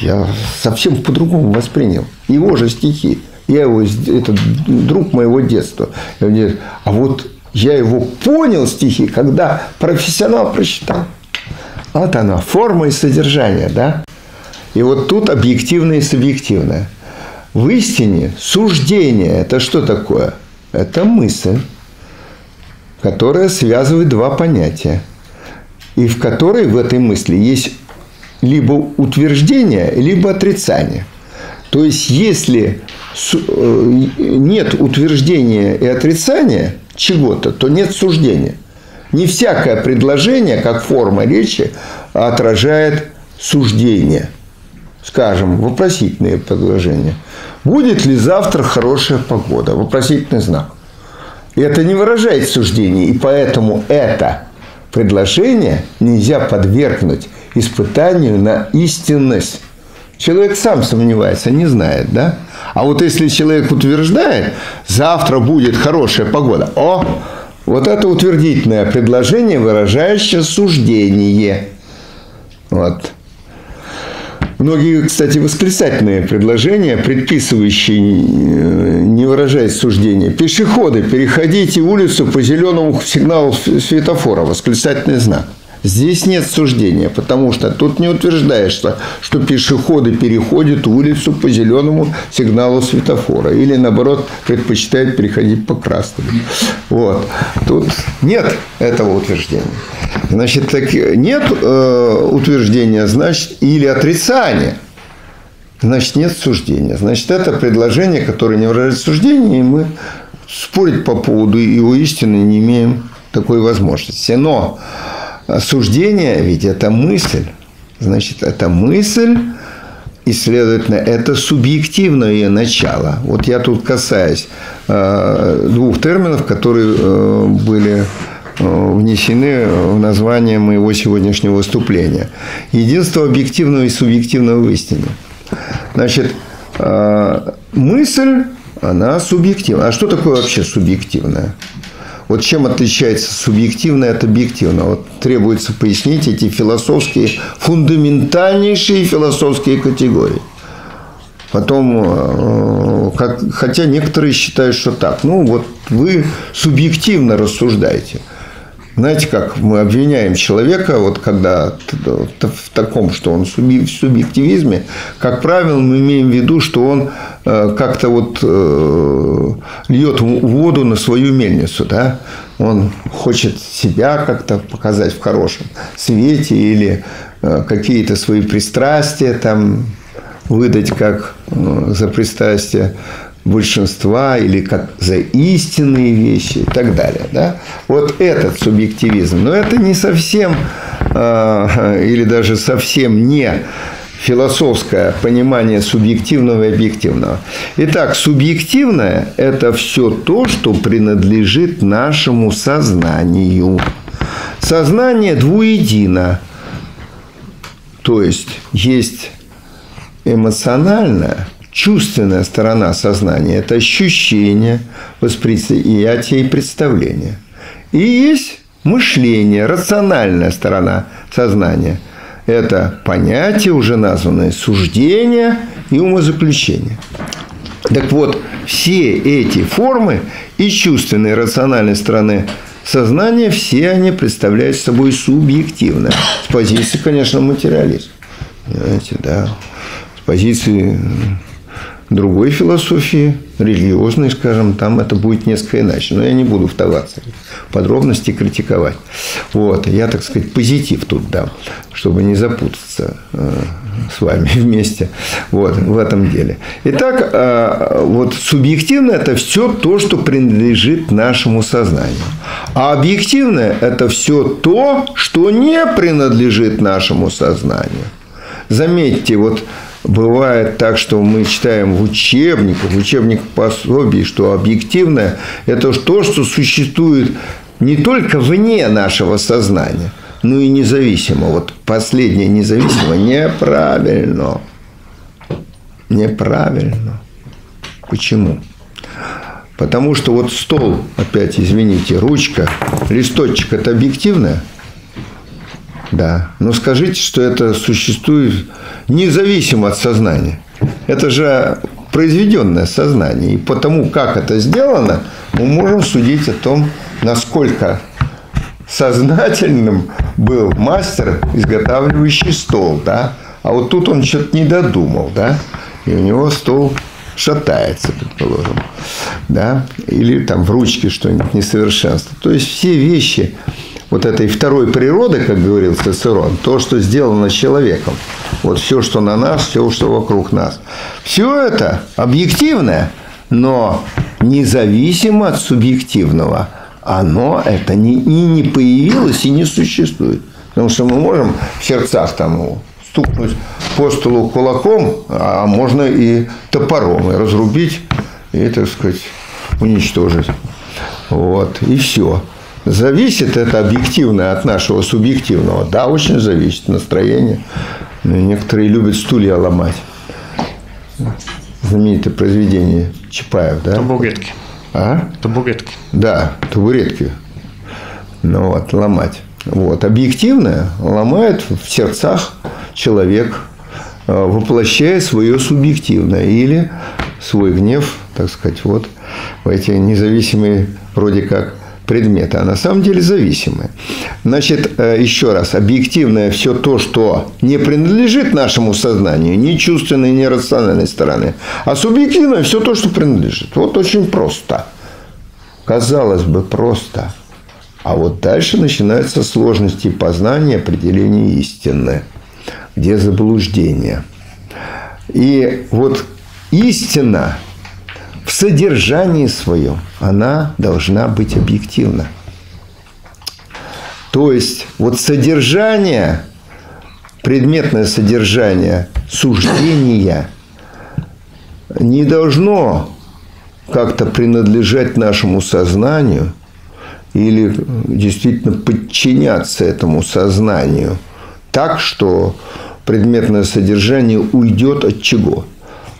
я совсем по-другому воспринял его же стихи. Я его, это друг моего детства. А вот я его понял стихи, когда профессионал прочитал. Вот она, форма и содержание, да? И вот тут объективное и субъективное. В истине суждение – это что такое? Это мысль, которая связывает два понятия. И в которой, в этой мысли, есть либо утверждение, либо отрицание. То есть, если нет утверждения и отрицания чего-то, то нет суждения. Не всякое предложение, как форма речи, отражает суждение. Скажем, вопросительные предложения. Будет ли завтра хорошая погода? Вопросительный знак. Это не выражает суждение, и поэтому это предложение нельзя подвергнуть испытанию на истинность. Человек сам сомневается, не знает, да? А вот если человек утверждает, завтра будет хорошая погода. О, вот это утвердительное предложение, выражающее суждение. Вот. Многие, кстати, восклицательные предложения, предписывающие не выражать суждения. Пешеходы, переходите улицу по зеленому сигналу светофора. Восклицательный знак. Здесь нет суждения, потому что тут не утверждаешься, что пешеходы переходят улицу по зеленому сигналу светофора. Или, наоборот, предпочитают переходить по красному. Вот. Тут нет этого утверждения. Значит, так нет утверждения, значит, или отрицания. Значит, нет суждения. Значит, это предложение, которое не выражает суждение, и мы спорить по поводу его истины не имеем такой возможности. Но... Суждение, ведь это мысль. Значит, это мысль, и, следовательно, это субъективное начало. Вот я тут касаюсь двух терминов, которые были внесены в название моего сегодняшнего выступления. Единство объективного и субъективного в истине. Значит, мысль, она субъективна. А что такое вообще субъективное? Вот чем отличается субъективное от объективного? Вот требуется пояснить эти философские, фундаментальнейшие философские категории. Потом, хотя некоторые считают, что так. Ну, вот вы субъективно рассуждаете. Знаете, как мы обвиняем человека, вот когда в таком, что он в субъективизме, как правило, мы имеем в виду, что он как-то вот льет воду на свою мельницу, да? Он хочет себя как-то показать в хорошем свете или какие-то свои пристрастия там выдать как за пристрастия большинства или как за истинные вещи и так далее. Да? Вот этот субъективизм. Но это не совсем или даже совсем не философское понимание субъективного и объективного. Итак, субъективное – это все то, что принадлежит нашему сознанию. Сознание двуедино. То есть эмоциональное, чувственная сторона сознания – это ощущение, восприятие и представление. И есть мышление, рациональная сторона сознания – это понятия, уже названные суждения и умозаключения. Так вот, все эти формы и чувственной, и рациональной стороны сознания, все они представляют собой субъективное. С позиции, конечно, материализма. Понимаете, да. С позиции другой философии, религиозной, скажем, там это будет несколько иначе. Но я не буду вдаваться в подробности критиковать. Вот. Я, так сказать, позитив тут дам, чтобы не запутаться с вами вместе вот, в этом деле. Итак, вот субъективное – это все то, что принадлежит нашему сознанию. А объективное – это все то, что не принадлежит нашему сознанию. Заметьте, вот бывает так, что мы читаем в учебниках пособий, что объективное – это то, что существует не только вне нашего сознания, но и независимо. Вот последнее независимо неправильно. Неправильно. Почему? Потому что вот стол, опять, извините, ручка, листочек – это объективное? Да. Но скажите, что это существует независимо от сознания. Это же произведенное сознание. И потому, как это сделано, мы можем судить о том, насколько сознательным был мастер, изготавливающий стол. Да? А вот тут он что-то не додумал. Да? И у него стол шатается, предположим. Да? Или там в ручке что-нибудь несовершенство. То есть, все вещи вот этой второй природы, как говорил Цицерон, то, что сделано человеком, вот все, что на нас, все, что вокруг нас, все это объективное, но независимо от субъективного, оно это не появилось и не существует. Потому что мы можем в сердцах там стукнуть по столу кулаком, а можно и топором, и разрубить, и, так сказать, уничтожить. Вот, и все. Зависит это объективное от нашего субъективного. Да, очень зависит настроение. Некоторые любят стулья ломать. Знаменитое произведение Чапаев, да? Табуретки. А? Табуретки. Да, табуретки. Ну вот, ломать. Вот. Объективное ломает в сердцах человек, воплощая свое субъективное или свой гнев, так сказать, вот в эти независимые вроде как предметы, а на самом деле зависимые. Значит, еще раз, объективное все то, что не принадлежит нашему сознанию, ни чувственной, ни рациональной стороны, а субъективное все то, что принадлежит. Вот очень просто. Казалось бы, просто. А вот дальше начинаются сложности познания, определения истины, где заблуждение. И вот истина в содержании своем она должна быть объективна. То есть, вот содержание, предметное содержание суждения не должно как-то принадлежать нашему сознанию или действительно подчиняться этому сознанию так, что предметное содержание уйдет от чего?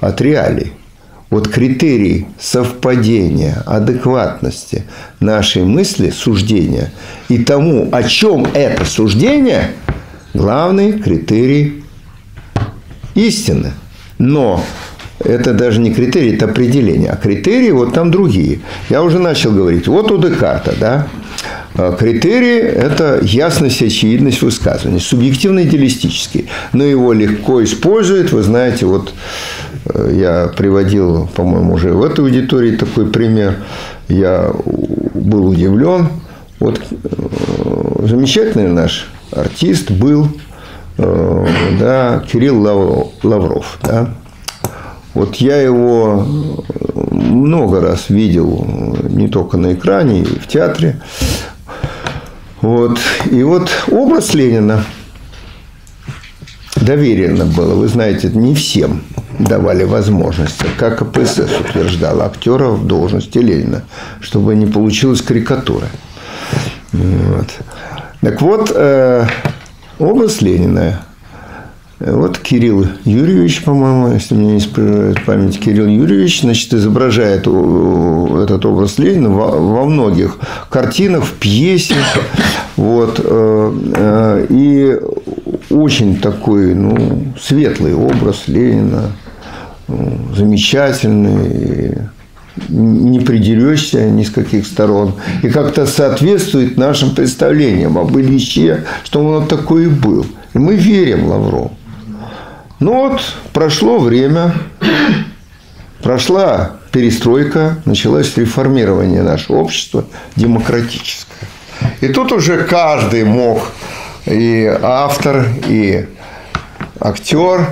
От реалий. Вот критерий совпадения, адекватности нашей мысли, суждения и тому, о чем это суждение, главный критерий истины. Но это даже не критерий, это определение. А критерии вот там другие. Я уже начал говорить. Вот у Декарта, да, Критерии – это ясность и очевидность высказывания, субъективно-идеалистический, но его легко используют, вы знаете, вот я приводил, по-моему, уже в этой аудитории такой пример, я был удивлен, вот замечательный наш артист был, да, Кирилл Лавров, да. Вот я его много раз видел, не только на экране, и в театре. Вот. И вот образ Ленина доверенно было. Вы знаете, не всем давали возможности, как КПСС утверждала, актеров в должности Ленина, чтобы не получилось карикатуры. Вот. Так вот, образ Ленина. Вот Кирилл Юрьевич, по-моему, если мне не изменяет память, Кирилл Юрьевич, значит, изображает этот образ Ленина во многих картинах, в пьесе. Вот. И очень такой, ну, светлый образ Ленина, замечательный, не придерешься ни с каких сторон. И как-то соответствует нашим представлениям об Ильиче, что он такой и был. И мы верим Лаврову. Ну вот, прошло время, прошла перестройка, началось реформирование нашего общества демократическое. И тут уже каждый мог, и автор, и актер,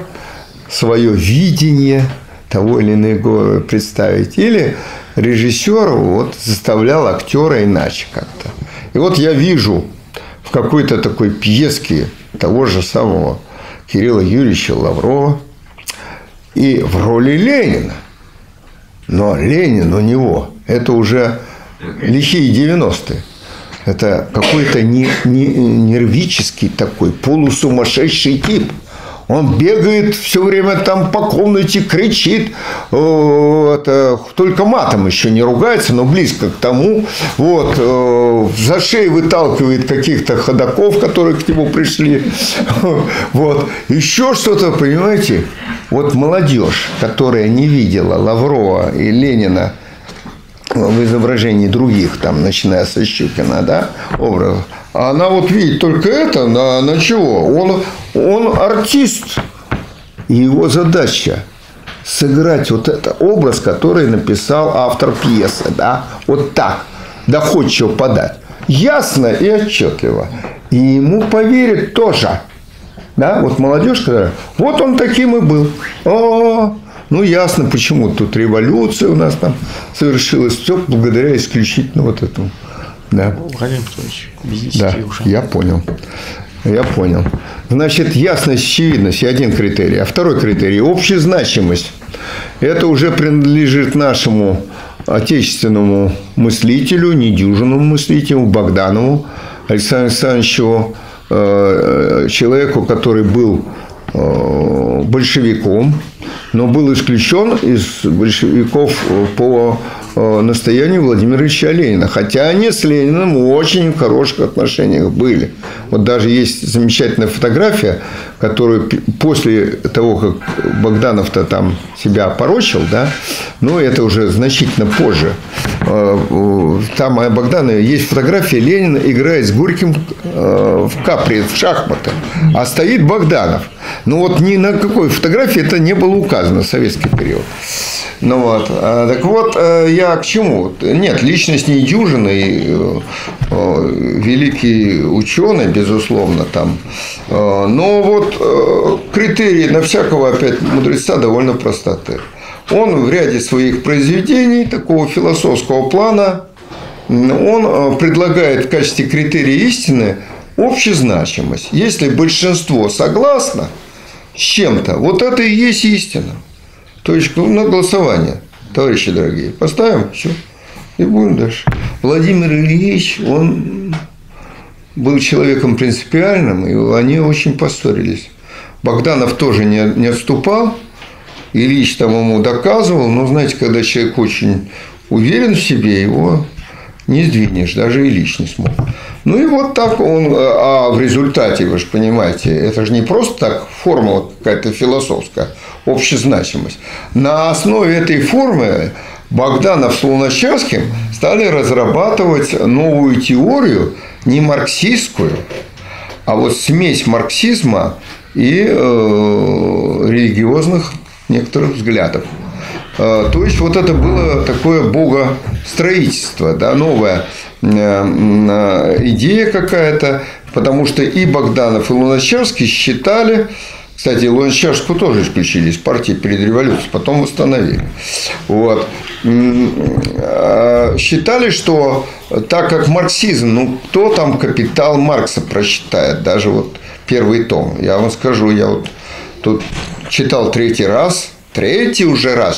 свое видение того или иного представить. Или режиссер вот, заставлял актера иначе как-то. И вот я вижу в какой-то такой пьеске того же самого Кирилла Юрьевича Лаврова и в роли Ленина. Но Ленин у него – это уже лихие 90-е. Это какой-то нервический такой полусумасшедший тип. Он бегает все время там по комнате, кричит, это, только матом еще не ругается, но близко к тому. Вот, за шею выталкивает каких-то ходаков, которые к нему пришли. Вот. Еще что-то, понимаете, вот молодежь, которая не видела Лаврова и Ленина в изображении других, там, начиная со Щукина, да, образов. Она вот видит только это, на чего? Он артист. И его задача сыграть вот этот образ, который написал автор пьесы, да, вот так, доходчиво подать. Ясно и отчетливо. И ему поверят тоже. Да, вот молодежь, которая, вот он таким и был. О-о-о. Ну, ясно, почему тут революция у нас там совершилась. Все благодаря исключительно вот этому. Да. Владимир Петрович, без 10 да, уже. Я понял. Я понял. Значит, ясность, очевидность – один критерий. А второй критерий – общая значимость. Это уже принадлежит нашему отечественному мыслителю, недюжинному мыслителю Богданову Александру Александровичу, человеку, который был большевиком, но был исключен из большевиков по настоянию Владимира Ильича Ленина. Хотя они с Лениным в очень хороших отношениях были. Вот даже есть замечательная фотография, которую после того, как Богданов-то там себя опорочил, да, но это уже значительно позже. Там у Богданова есть фотография Ленина, играет с Горьким в капри, в шахматы, а стоит Богданов. Ну вот ни на какой фотографии это не было указано в советский период. Ну вот, так вот, я к чему? Нет, личность недюжинный, великий ученый, безусловно, там. Но вот критерии на всякого, опять, мудреца довольно простоты. Он в ряде своих произведений такого философского плана, он предлагает в качестве критерия истины общезначимость. Если большинство согласно с чем-то, вот это и есть истина. То есть, на голосование, товарищи дорогие, поставим, все, и будем дальше. Владимир Ильич, он был человеком принципиальным, и они очень поссорились. Богданов тоже не отступал, Ильич там ему доказывал, но, знаете, когда человек очень уверен в себе, его не сдвинешь, даже Ильич не смог. Ну, и вот так он, а в результате, вы же понимаете, это же не просто так формула какая-то философская, общезначимость. На основе этой формы Богданов с Луначарским стали разрабатывать новую теорию, не марксистскую, а вот смесь марксизма и религиозных некоторых взглядов. То есть, вот это было такое богостроительство, да, новая идея какая-то, потому что и Богданов, и Луначарский считали, кстати, Луначарскую тоже исключили из партии перед революцией, потом восстановили, вот, считали, что так как марксизм, ну, кто там «Капитал» Маркса прочитает, даже вот первый том, я вам скажу, я вот тут читал третий раз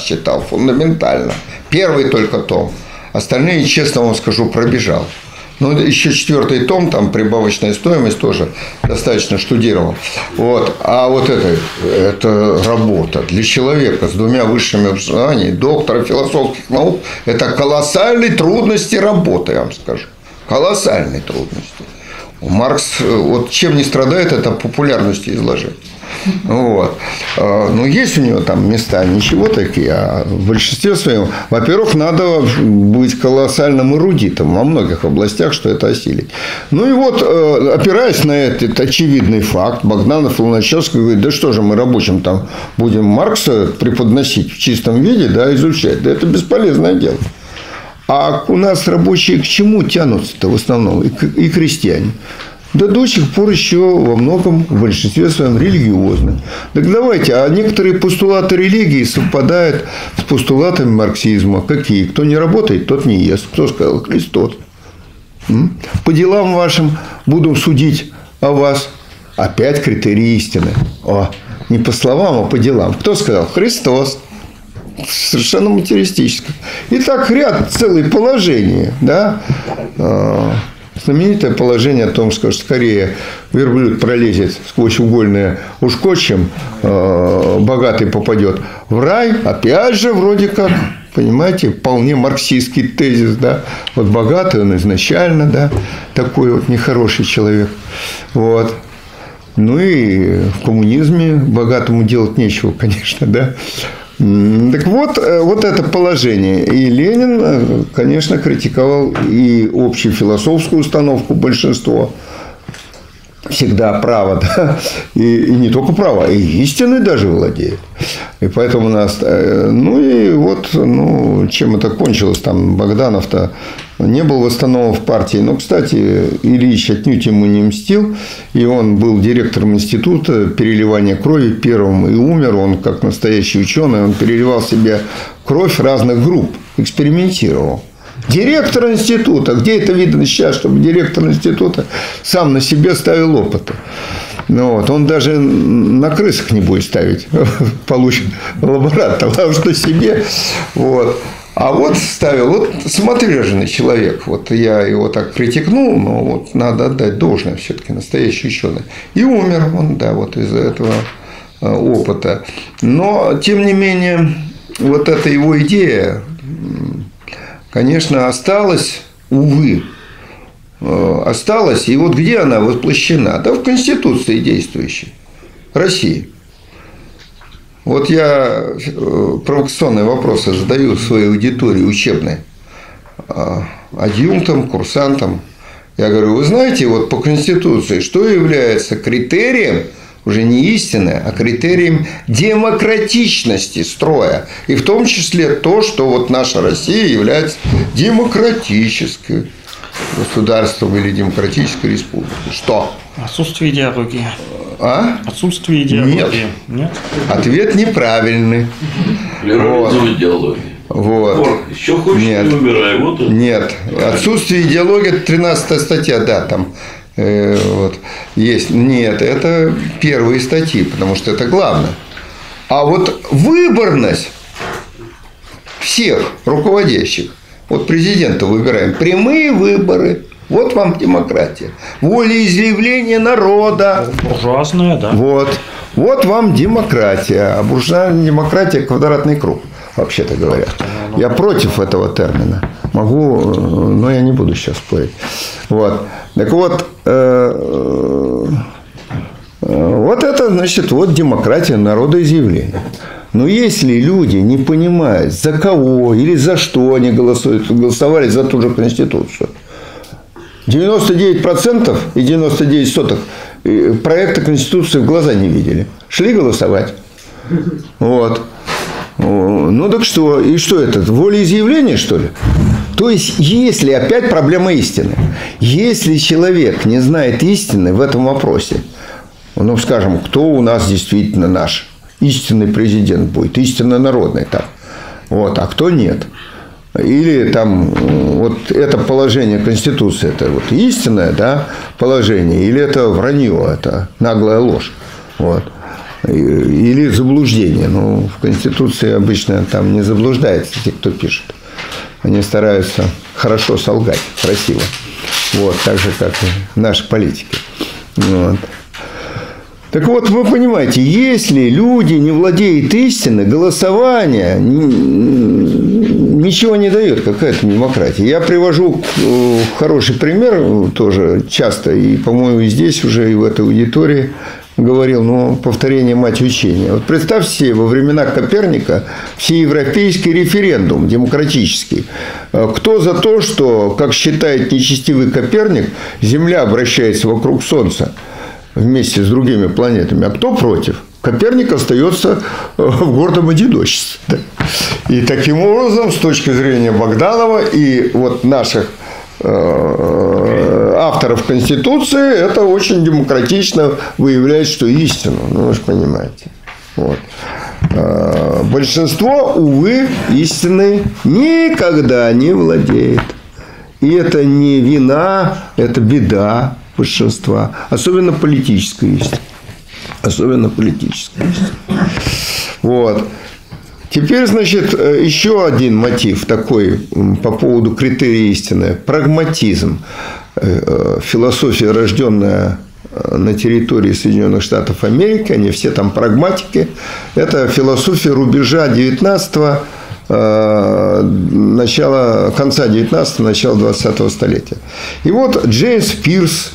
читал фундаментально. Первый только том. Остальные, честно вам скажу, пробежал. Но еще четвертый том, там прибавочная стоимость тоже достаточно штудировал. Вот. А вот это работа для человека с двумя высшими образованиями, доктора философских наук, это колоссальные трудности работы, я вам скажу. Колоссальные трудности. Маркс вот чем не страдает, это популярностью изложения. Вот. Но есть у него там места ничего такие, а в большинстве своем, во-первых, надо быть колоссальным эрудитом во многих областях, что это осилить. Ну и вот, опираясь на этот очевидный факт, Богданов и Луначарский говорит, да что же мы рабочим там будем Маркса преподносить в чистом виде, да, изучать, да это бесполезное дело. А у нас рабочие к чему тянутся-то в основном, и крестьяне? Да до сих пор еще во многом, в большинстве своем, религиозны. Так давайте, а некоторые постулаты религии совпадают с постулатами марксизма. Какие? Кто не работает, тот не ест. Кто сказал? Христос. По делам вашим буду судить о вас. Опять критерии истины. О, не по словам, а по делам. Кто сказал? Христос. Совершенно материалистическое. И так ряд целых положений, да? Знаменитое положение о том, что скорее верблюд пролезет сквозь угольное ушко, чем богатый попадет в рай. Опять же, вроде как, понимаете, вполне марксистский тезис, да? Вот богатый он изначально, да? Такой вот нехороший человек. Вот. Ну и в коммунизме богатому делать нечего, конечно, да? Так вот, вот это положение. И Ленин, конечно, критиковал и общую философскую установку большинства. Всегда право, да? И не только право, и истины даже владеет. И поэтому у нас... Ну, и вот, ну, чем это кончилось, там, Богданов-то не был восстановлен в партии. Но, кстати, Ильич отнюдь ему не мстил, и он был директором института переливания крови первым, и умер он, как настоящий ученый, он переливал себе кровь разных групп, экспериментировал. Директор института, где это видно сейчас, чтобы директор института сам на себе ставил опыты. Ну, вот. Он даже на крысах не будет ставить, получит лаборанта, потому что себе. Вот. А вот ставил, вот самоотверженный человек, вот я его так критикнул, но вот надо отдать должное, все-таки настоящий ученый. И умер он, да, вот из-за этого опыта. Но, тем не менее, вот эта его идея, конечно, осталась, увы, осталась, и вот где она воплощена? Да в Конституции действующей России. Вот я провокационные вопросы задаю своей аудитории учебной, адъюнктам, курсантам. Я говорю, вы знаете, вот по Конституции, что является критерием, уже не истины, а критерием демократичности строя. И в том числе то, что вот наша Россия является демократическим государством или демократической республикой. Что? Отсутствие идеологии. А? Отсутствие идеологии. Нет. Нет? Ответ неправильный. Плюрализм идеологии. Вот. Еще хочешь, не умирай. Вот. Нет. Отсутствие идеологии, 13-я статья, да, там. Вот. Есть. Нет, это первые статьи, потому что это главное. А вот выборность всех руководящих, вот президента выбираем, прямые выборы, вот вам демократия. Волеизъявление народа. Буржуазная, да. Вот. Вот вам демократия. А буржуазная демократия – квадратный круг, вообще-то говоря. Я против этого термина. Могу, но я не буду сейчас спорить. Вот. Так вот, вот это, значит, вот демократия народоизъявления. Но если люди не понимают, за кого или за что они голосовали за ту же Конституцию, 99% и 99% проекта Конституции в глаза не видели. Шли голосовать. Вот. Ну так что, и что это? Волеизъявление, что ли? То есть, если опять проблема истины. Если человек не знает истины в этом вопросе, ну, скажем, кто у нас действительно наш истинный президент будет, истинно народный там, вот, а кто нет. Или там вот это положение Конституции, это вот истинное, да, положение, или это вранье, это наглая ложь. Вот. Или заблуждение. Ну, в Конституции обычно там не заблуждаются те, кто пишет. Они стараются хорошо солгать, красиво. Вот, так же, как и наши политики. Вот. Так вот, вы понимаете, если люди не владеют истиной, голосование ничего не дает, какая-то демократия. Я привожу хороший пример тоже часто, и, по-моему, здесь уже, и в этой аудитории говорил, но повторение мать учения. Вот представьте себе, во времена Коперника всеевропейский референдум демократический. Кто за то, что, как считает нечестивый Коперник, Земля обращается вокруг Солнца вместе с другими планетами, а кто против? Коперник остается в гордом одиночестве. И таким образом, с точки зрения Богданова и вот наших авторов Конституции, это очень демократично выявляет, что истину. Ну, вы же понимаете. Вот. Большинство, увы, истиной никогда не владеет. И это не вина, это беда большинства. Особенно политической истины. Особенно политической истины. Вот. Теперь, значит, еще один мотив такой по поводу критерия истины. Прагматизм. Философия, рожденная на территории Соединенных Штатов Америки. Они все там прагматики. Это философия рубежа 19-го, конца 19-го, начала 20-го столетия. И вот Джеймс, Пирс,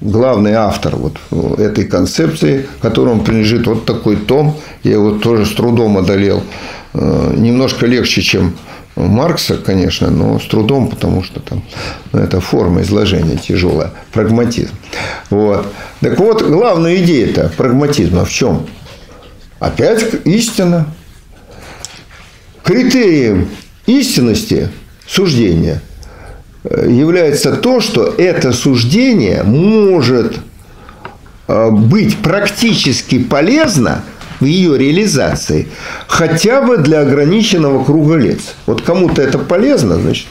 главный автор вот этой концепции, которому принадлежит вот такой том, я его тоже с трудом одолел, немножко легче, чем Маркса, конечно, но с трудом, потому что там это форма изложения тяжелая, прагматизм. Вот. Так вот, главная идея-то прагматизма в чем? Опять истина. Критерием истинности суждения является то, что это суждение может быть практически полезно в ее реализации хотя бы для ограниченного круга лиц. Вот кому-то это полезно, значит,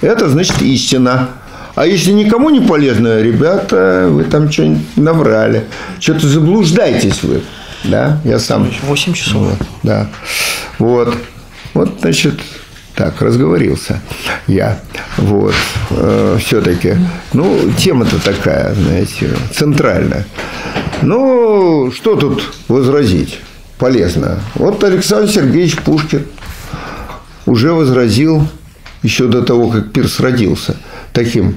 это значит истина. А если никому не полезно, ребята, вы там что-нибудь наврали, что-то заблуждаетесь вы. Да, я сам. 8 часов. Вот, да. Вот. Вот, значит. Так, разговорился я. Вот. Все-таки. Ну, тема-то такая, знаете, центральная. Ну, что тут возразить полезно? Вот Александр Сергеевич Пушкин уже возразил еще до того, как Пирс родился, таким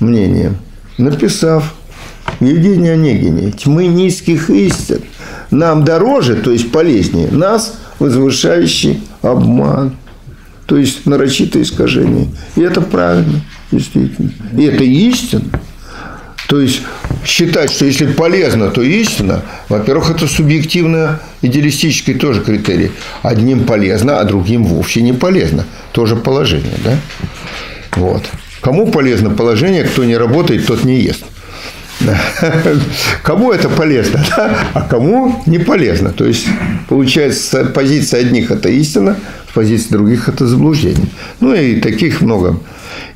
мнением, написав Евгению Онегине: «Тьмы низких истин нам дороже, то есть полезнее, нас возвышающий обман». То есть, нарочитое искажение. И это правильно, действительно. И это истина. То есть, считать, что если полезно, то истина, во-первых, это субъективно-идеалистический тоже критерий. Одним полезно, а другим вовсе не полезно. Тоже положение, да? Вот. Кому полезно положение, кто не работает, тот не ест. Кому это полезно, да? А кому не полезно. То есть, получается, позиция одних – это истина, позиция других – это заблуждение. Ну, и таких много.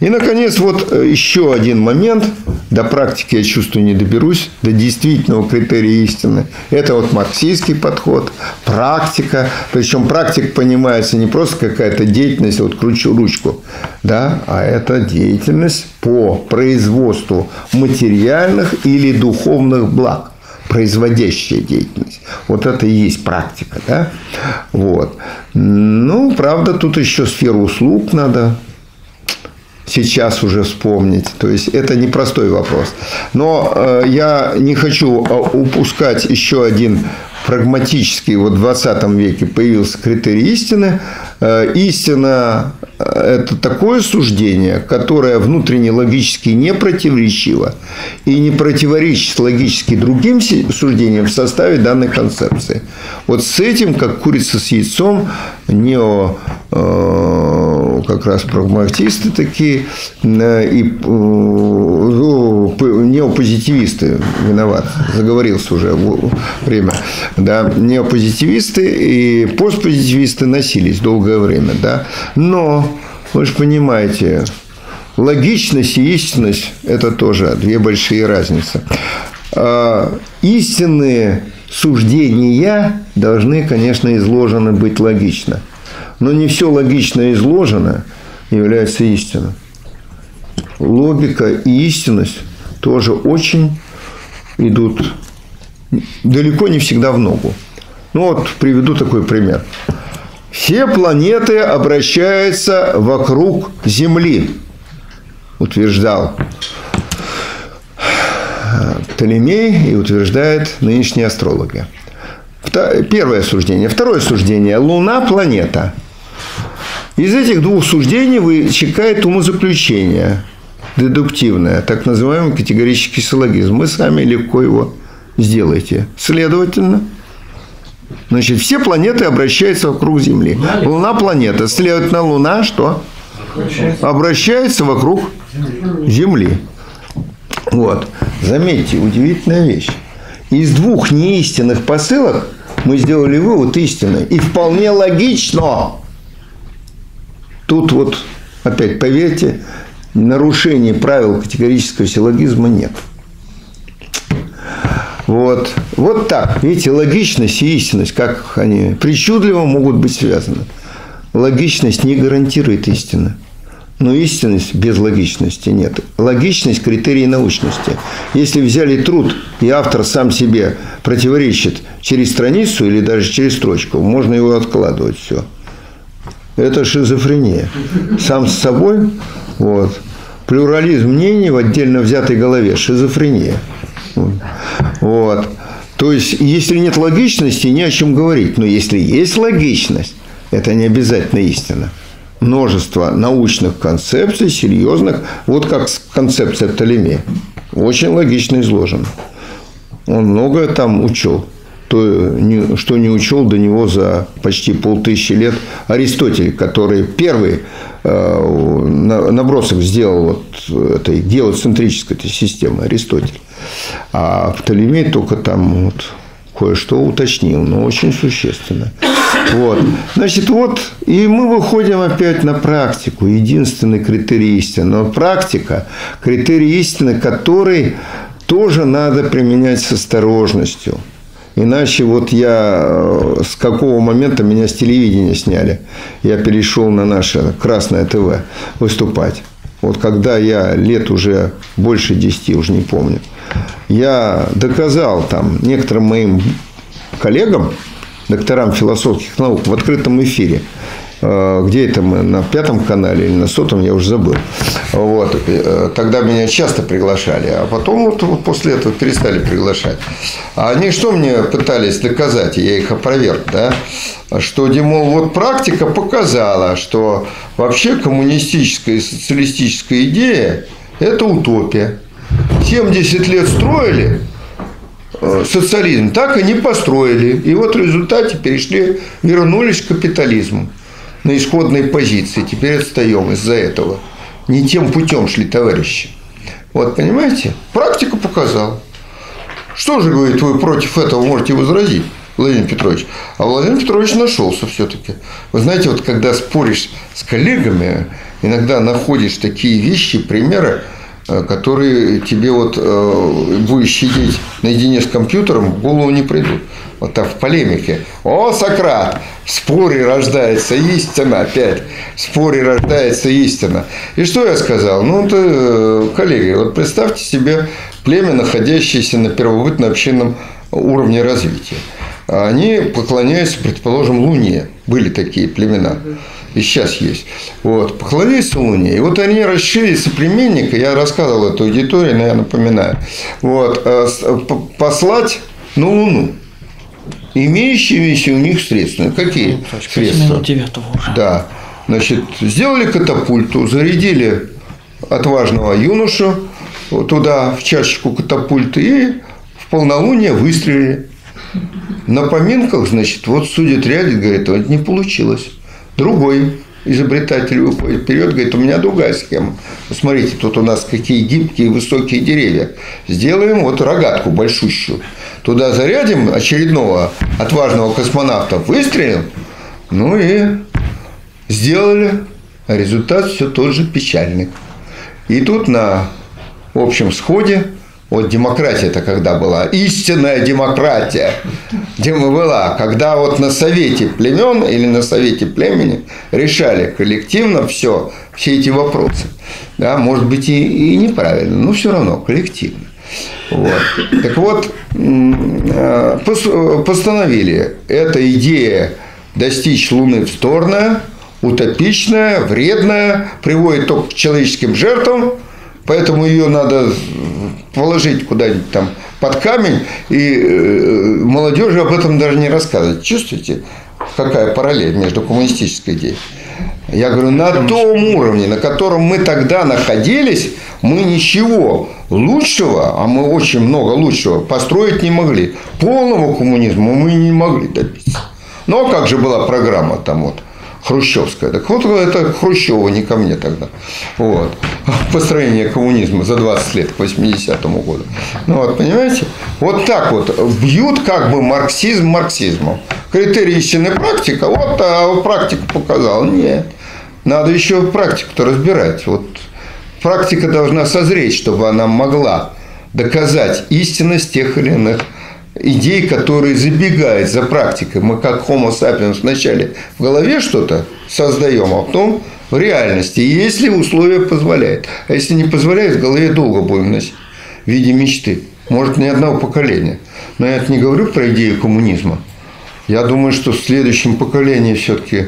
И, наконец, вот еще один момент. До практики, я чувствую, не доберусь. До действительного критерия истины. Это вот марксистский подход, практика. Причем практик понимается не просто какая-то деятельность, вот кручу ручку, да, а это деятельность по производству материальных или духовных благ. Производящая деятельность. Вот это и есть практика. Да? Вот. Ну, правда, тут еще сферу услуг надо сейчас уже вспомнить. То есть, это непростой вопрос. Но я не хочу упускать еще один прагматически вот в 20 веке появился критерий истины. Истина – это такое суждение, которое внутренне логически не противоречиво и не противоречит логически другим суждениям в составе данной концепции. Вот с этим, как курица с яйцом, нео как раз прагматисты такие и неопозитивисты, виноват, заговорился уже время, да, неопозитивисты и постпозитивисты носились долгое время, да, но вы же понимаете, логичность и истинность – это тоже две большие разницы. Истинные суждения должны, конечно, изложены быть логично. Но не все логично изложено является истиной. Логика и истинность тоже очень идут далеко не всегда в ногу. Ну вот приведу такой пример. Все планеты обращаются вокруг Земли, утверждал Птолемей и утверждает нынешние астрологи. Первое суждение. Второе суждение. Луна – планета. Из этих двух суждений вытекает умозаключение дедуктивное, так называемый категорический силлогизм. Вы сами легко его сделаете. Следовательно, значит, все планеты обращаются вокруг Земли. Луна – планета. Следовательно, Луна что? Обращается вокруг Земли. Вот. Заметьте, удивительная вещь. Из двух неистинных посылок мы сделали вывод истины. И вполне логично. Тут вот, опять поверьте, нарушений правил категорического силлогизма нет. Вот. Вот так. Видите, логичность и истинность, как они причудливо могут быть связаны. Логичность не гарантирует истины. Но истинность без логичности нет. Логичность – критерий научности. Если взяли труд, и автор сам себе противоречит через страницу или даже через строчку, можно его откладывать все. Это шизофрения. Сам с собой, вот, плюрализм мнений в отдельно взятой голове – шизофрения. Вот. То есть, если нет логичности, не о чем говорить. Но если есть логичность, это не обязательно истина. Множество научных концепций, серьезных, вот как концепция Птолемея. Очень логично изложена. Он многое там учел. То, что не учел до него за почти 500 лет Аристотель, который первый набросок сделал вот этой геоцентрической системы, Аристотель. А Птолемей только там вот кое-что уточнил, но очень существенно. Вот. Значит, вот, и мы выходим опять на практику, единственный критерий истины. Но практика, критерий истины, который тоже надо применять с осторожностью. Иначе вот я, с какого момента меня с телевидения сняли, я перешел на наше Красное ТВ выступать. Вот когда я лет уже больше 10, уже не помню, я доказал там некоторым моим коллегам, докторам философских наук, в открытом эфире, где это мы, на 5 канале или на 100, я уже забыл. Вот. Тогда меня часто приглашали, а потом вот после этого перестали приглашать. А они что мне пытались доказать, я их опроверг, да? Что, Димол, вот практика показала, что вообще коммунистическая и социалистическая идея – это утопия. 70 лет строили социализм, так и не построили. И вот в результате вернулись к капитализму на исходные позиции. Теперь отстаем из-за этого. Не тем путем шли, товарищи. Вот, понимаете? Практика показала. Что же, говорит, вы против этого можете возразить, Владимир Петрович? А Владимир Петрович нашелся все-таки. Вы знаете, вот когда споришь с коллегами, иногда находишь такие вещи, примеры, которые тебе вот будешь сидеть наедине с компьютером, в голову не придут. Вот так в полемике. О, Сократ! В споре рождается истина. Опять. В споре рождается истина. И что я сказал? Ну, коллеги, вот представьте себе племя, находящееся на первобытно-общинном уровне развития. Они поклоняются, предположим, Луне. Были такие племена. И сейчас есть. Вот. Поклонились Луне. И вот они расширили соплеменника. Я рассказывал эту аудиторию, но я напоминаю. Вот. Послать на Луну. имеющимися у них средствами. Какие средства? Да. Значит, сделали катапульту, зарядили отважного юношу туда, в чашечку катапульты, и в полнолуние выстрелили. На поминках, значит, вот судит рядит, говорит, вот не получилось. Другой изобретатель выходит вперед, говорит, у меня другая схема. Посмотрите, тут у нас какие гибкие высокие деревья. Сделаем вот рогатку большущую. Туда зарядим очередного отважного космонавта, выстрелим, ну и сделали. А результат все тот же печальный. И тут на общем сходе, вот демократия-то когда была, истинная демократия, где мы была, когда вот на совете племен или на совете племени решали коллективно все эти вопросы. Да, может быть, и неправильно, но все равно коллективно. Вот. Так вот, постановили, эта идея достичь Луны вздорная, утопичная, вредная, приводит только к человеческим жертвам. Поэтому ее надо положить куда-нибудь там под камень, и молодежи об этом даже не рассказывать. Чувствуете, какая параллель между коммунистической идеей? Я говорю, на том уровне, на котором мы тогда находились, мы ничего лучшего, а мы очень много лучшего, построить не могли. Полного коммунизма мы не могли добиться. Но как же была программа там вот? Хрущевская. Так вот, это Хрущева, не ко мне тогда. Вот. Построение коммунизма за 20 лет, к 80-му году. Ну, вот, понимаете? Вот так вот бьют как бы марксизм марксизмом. Критерий истинной практики. Вот практика показала. Нет. Надо еще практику-то разбирать. Вот. Практика должна созреть, чтобы она могла доказать истинность тех или иных идей, которые забегают за практикой. Мы как Homo sapiens вначале в голове что-то создаем, а потом в реальности. Если условия позволяют. А если не позволяют, в голове долго будем носить в виде мечты. Может, ни одного поколения. Но я это не говорю про идею коммунизма. Я думаю, что в следующем поколении все-таки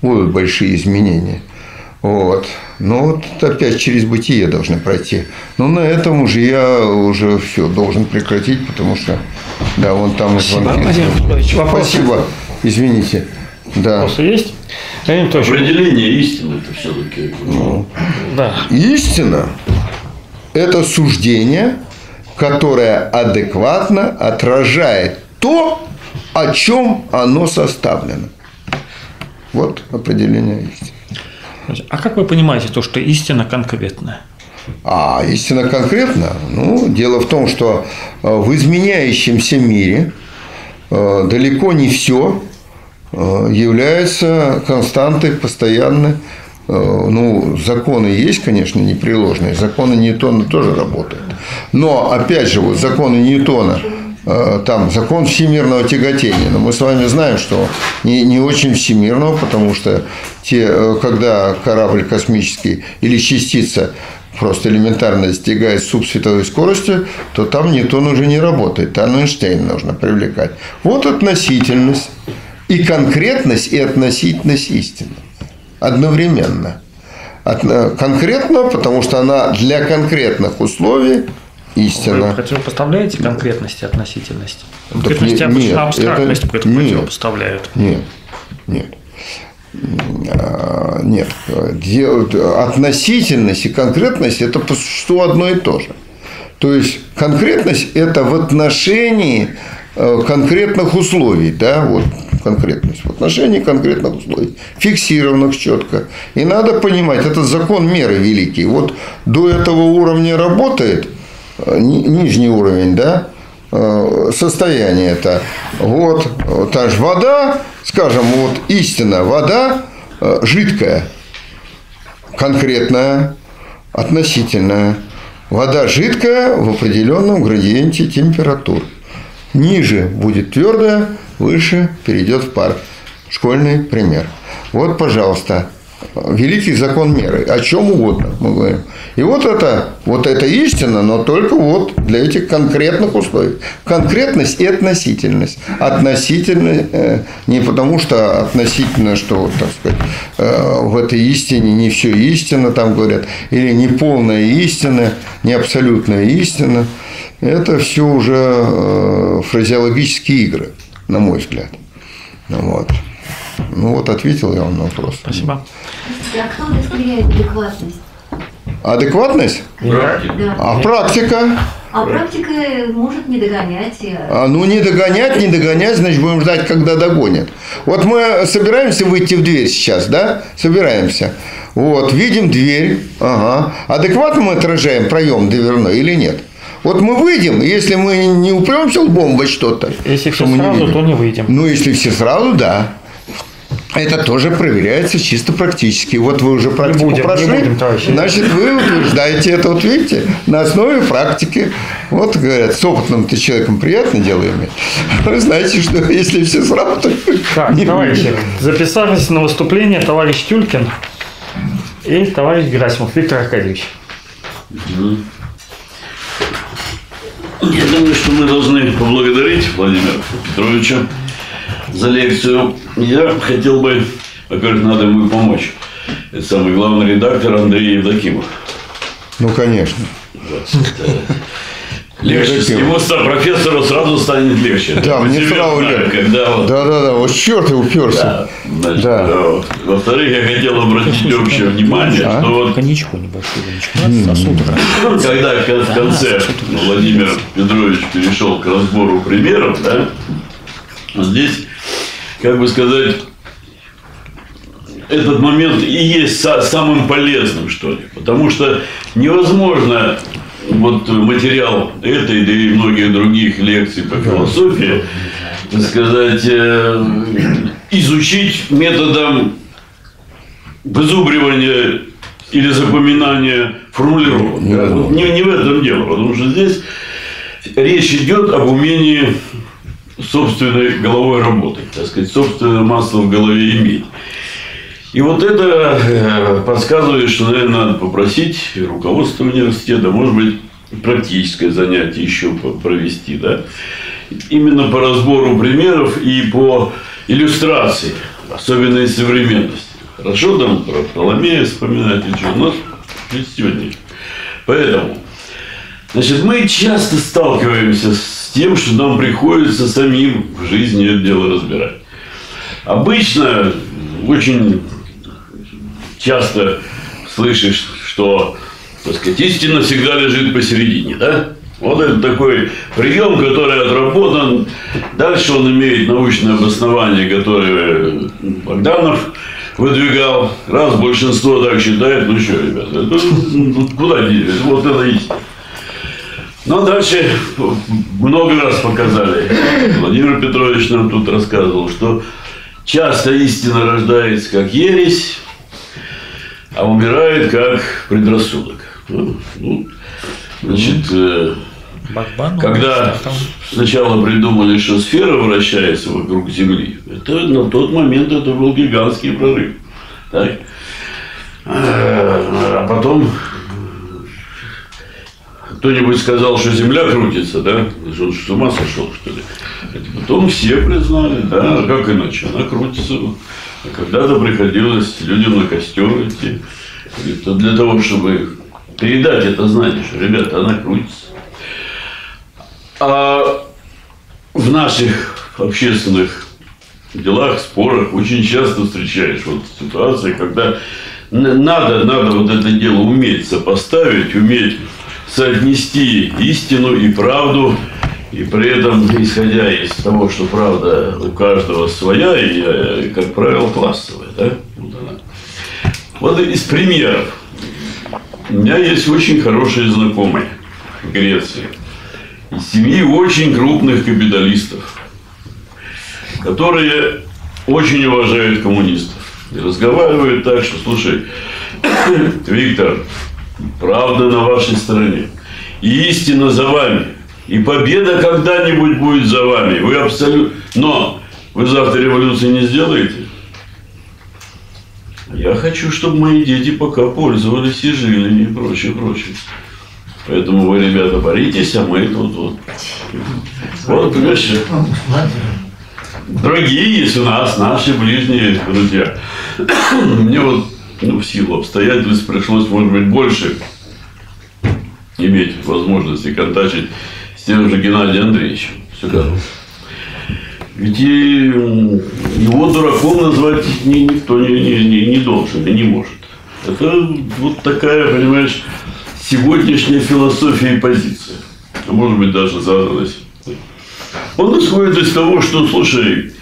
будут большие изменения. Вот. Но вот опять через бытие должны пройти. Но на этом уже я уже все должен прекратить, потому что да, вон там звонки. Спасибо. Извините. Да. Вопросы есть? Определение истины это все-таки. Ну, да. Истина – это суждение, которое адекватно отражает то, о чем оно составлено. Вот определение истины. А как вы понимаете то, что истина конкретна? А истина конкретна? Ну, дело в том, что в изменяющемся мире далеко не все является константой постоянной. Ну, законы есть, конечно, непреложные. Законы Ньютона тоже работают. Но, опять же, вот законы Ньютона, там закон всемирного тяготения. Но мы с вами знаем, что не очень всемирного, потому что когда корабль космический или частица просто элементарно достигает субсветовой скорости, то там Ньютон уже не работает, там Эйнштейн нужно привлекать. Вот относительность и конкретность, и относительность истины одновременно. Конкретно, потому что она для конкретных условий истина. Вы противопоставляете конкретности относительности? Конкретности так, обычно абстрактность противопоставляют. Нет. Относительность и конкретность – это по существу одно и то же. То есть, конкретность – это в отношении конкретных условий. Да? Вот, конкретность. В отношении конкретных условий. Фиксированных четко. И надо понимать, это закон меры великий. Вот до этого уровня работает нижний уровень, да, состояние это. Вот та же вода, скажем, вот истина, вода жидкая, конкретная, относительная. Вода жидкая в определенном градиенте температур. Ниже будет твердая, выше перейдет в пар. Школьный пример. Вот, пожалуйста. Великий закон меры. О чем угодно мы говорим. И вот это истина, но только вот для этих конкретных условий. Конкретность и относительность. Относительно не потому, что относительно, что, так сказать, в этой истине не все истина, там говорят, или не полная истина, не абсолютная истина. Это все уже фразеологические игры. на мой взгляд. Вот. Ну вот, ответил я вам на вопрос. Спасибо. А кто удостоверяет адекватность? Адекватность? Да. А практика? А практика может не догонять. Ну, не догонять, значит, будем ждать, когда догонят. Вот мы собираемся выйти в дверь сейчас, да? Собираемся. Вот, видим дверь. Ага. Адекватно мы отражаем проем дверной или нет? Вот мы выйдем, если мы не упремся лбом во что-то. Если все сразу, то не выйдем. Ну, если все сразу, да. Это тоже проверяется чисто практически. Вот вы уже практику прошли, значит, вы утверждаете это, вот видите, на основе практики. Вот, говорят, с опытным-то человеком приятно дело иметь. Вы знаете, что если все сразу, то так, не товарищи, будет. Записались на выступление товарищ Тюлькин и товарищ Герасимов Виктор Аркадьевич. Я думаю, что мы должны поблагодарить Владимира Петровича за лекцию. Я хотел бы, во-первых, надо ему помочь. Это самый главный редактор Андрей Евдокимов. Ну, конечно. Легче с него, профессору сразу станет легче. Да, мне сразу легче. Да, вот черт и уперся. Во-вторых, я хотел обратить общее внимание, что вот когда в конце Владимир Петрович перешел к разбору примеров, да, здесь, как бы сказать, этот момент и есть самым полезным, что ли. Потому что невозможно вот материал этой, да и многих других лекций по философии, так сказать, изучить методом вызубривания или запоминания формулировок. Не в этом дело, потому что здесь речь идет об умении собственной головой работать, так сказать, собственное масло в голове иметь. И вот это подсказывает, что, наверное, надо попросить руководство университета, может быть, практическое занятие еще провести, да, именно по разбору примеров и по иллюстрации, особенно из современности. Хорошо там про Птолемея вспоминать, и что у нас сегодня. Поэтому, значит, мы часто сталкиваемся с тем, что нам приходится самим в жизни это дело разбирать. Обычно, очень часто слышишь, что, так сказать, истина всегда лежит посередине, да? Вот это такой прием, который отработан. Дальше он имеет научное обоснование, которое Богданов выдвигал. Раз большинство так считает, ну что, ребята, куда делись? Вот это есть. Ну, дальше много раз показали. Владимир Петрович нам тут рассказывал, что часто истина рождается как ересь, а умирает как предрассудок. Ну, значит, когда сначала придумали, что сфера вращается вокруг Земли, это на тот момент это был гигантский прорыв. Так? А потом кто-нибудь сказал, что Земля крутится, да? Он с ума сошел, что ли? Потом все признали, да, а как иначе? Она крутится. А когда-то приходилось людям на костер идти. Для того, чтобы передать это знание, что, ребята, она крутится. А в наших общественных делах, спорах очень часто встречаешь вот ситуации, когда надо вот это дело уметь сопоставить, уметь соотнести истину и правду, и при этом, исходя из того, что правда у каждого своя и, как правило, классовая. Да? Вот она. Вот из примеров. У меня есть очень хорошие знакомые в Греции, из семьи очень крупных капиталистов, которые очень уважают коммунистов. И разговаривают так, что, слушай, Виктор, правда на вашей стороне, и истина за вами, и победа когда-нибудь будет за вами. Вы абсолютно... Но вы завтра революции не сделаете. Я хочу, чтобы мои дети пока пользовались и жили, и прочее, прочее. Поэтому вы, ребята, боритесь, а мы тут вот. Вот, понимаешь, другие есть у нас, наши ближние друзья. Мне вот, ну, в силу обстоятельств пришлось, может быть, больше иметь возможности контактировать с тем же Геннадием Андреевичем Зюгановым. Ведь его дураком назвать никто не должен и не может. Это вот такая, понимаешь, сегодняшняя философия и позиция. Может быть, даже задалась. Он исходит из того, что, слушай,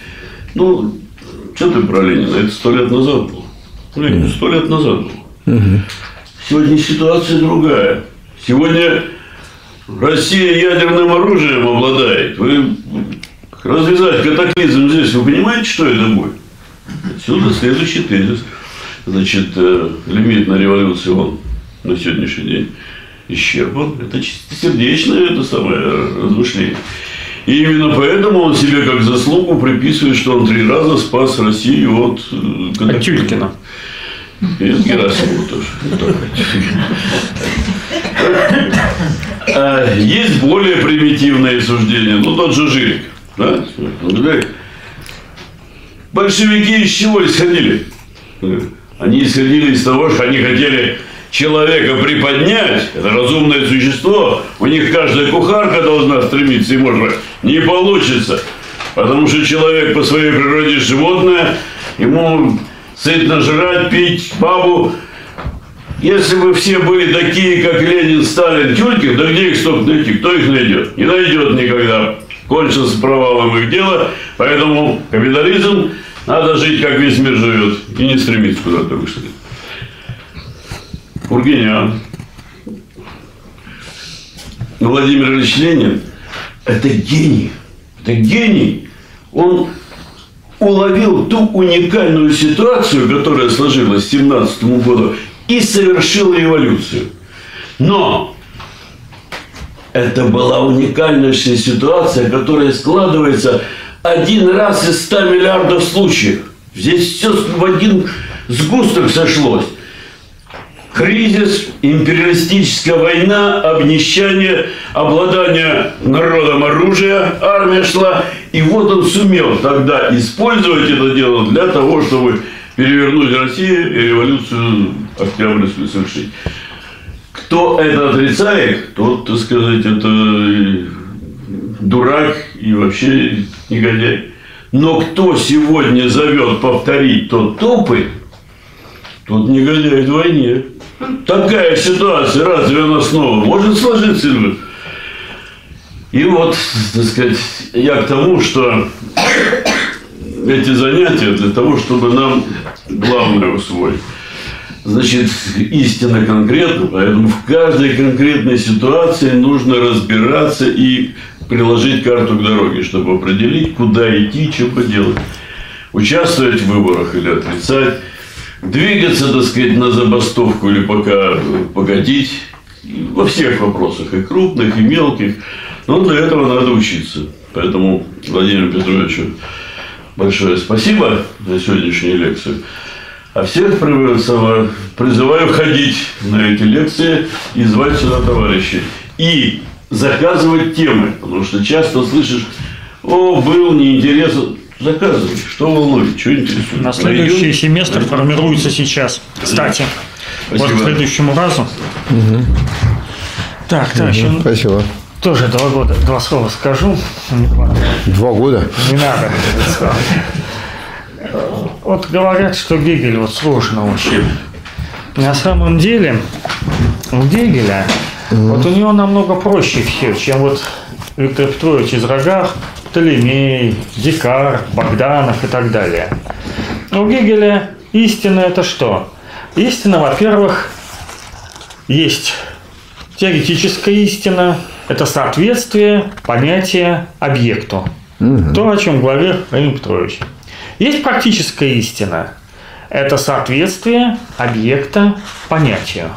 ну, что ты про Ленина? Это 100 лет назад было. Ленин 100 лет назад был. Угу. Сегодня ситуация другая. Сегодня Россия ядерным оружием обладает. Вы развязать катаклизм здесь, вы понимаете, что это будет? Отсюда следующий тезис. Значит, лимит на революцию он на сегодняшний день исчерпан. Это чистосердечное это самое размышление. И именно поэтому он себе как заслугу приписывает, что он 3 раза спас Россию от катаклизма. От Тюлькина. И от Герасимова тоже. Есть более примитивные суждения. Ну, тот же Жирик. Да? Большевики из чего исходили? Они исходили из того, что они хотели человека приподнять, это разумное существо, у них каждая кухарка должна стремиться, и, может быть, не получится, потому что человек по своей природе животное, ему сытно жрать, пить, бабу. Если бы все были такие, как Ленин, Сталин, Тюлькин, да где их столько найти? Кто их найдет? Не найдет никогда. Кончился провалом их дела, поэтому капитализм, надо жить, как весь мир живет, и не стремиться куда-то вышли. Кургинян. Владимир Ильич Ленин – это гений. Это гений. Он уловил ту уникальную ситуацию, которая сложилась к 1917 году, и совершил революцию. Но это была уникальнейшая ситуация, которая складывается один раз из 100 миллиардов случаев. Здесь все в один сгусток сошлось. Кризис, империалистическая война, обнищание, обладание народом оружия, армия шла. И вот он сумел тогда использовать это дело для того, чтобы перевернуть Россию и революцию октябрьскую совершить. Кто это отрицает, тот, так сказать, это дурак и вообще негодяй. Но кто сегодня зовет повторить тот топы, тот негодяй в войне. Такая ситуация, разве она снова может сложиться? И вот, так сказать, я к тому, что эти занятия для того, чтобы нам главное усвоить. Значит, истина конкретна, поэтому в каждой конкретной ситуации нужно разбираться и приложить карту к дороге, чтобы определить, куда идти, что делать. Участвовать в выборах или отрицать, двигаться, так сказать, на забастовку или пока погодить. Во всех вопросах, и крупных, и мелких. Но для этого надо учиться. Поэтому Владимиру Петровичу большое спасибо за сегодняшнюю лекцию. А всех призываю ходить на эти лекции и звать сюда товарищей. И заказывать темы, потому что часто слышишь, о, был неинтересен. Заказывай, что волнует, что интересует. На следующий семестр формируется сейчас, кстати. Спасибо. Может, к следующему разу. Угу. Так, товарищи. Угу. Спасибо. Тоже 2 года, 2 слова скажу. 2 года? Не надо. Вот говорят, что Гегель вот сложно очень. На самом деле у Гегеля, вот у него намного проще все, чем вот Виктор Петрович из Рогах, Птолемей, Декарт, Богданов и так далее. Но у Гегеля истина это что? Истина, во-первых, есть теоретическая истина, это соответствие понятия объекту. То, о чем говорил Владимир Петрович. Есть практическая истина. Это соответствие объекта понятию.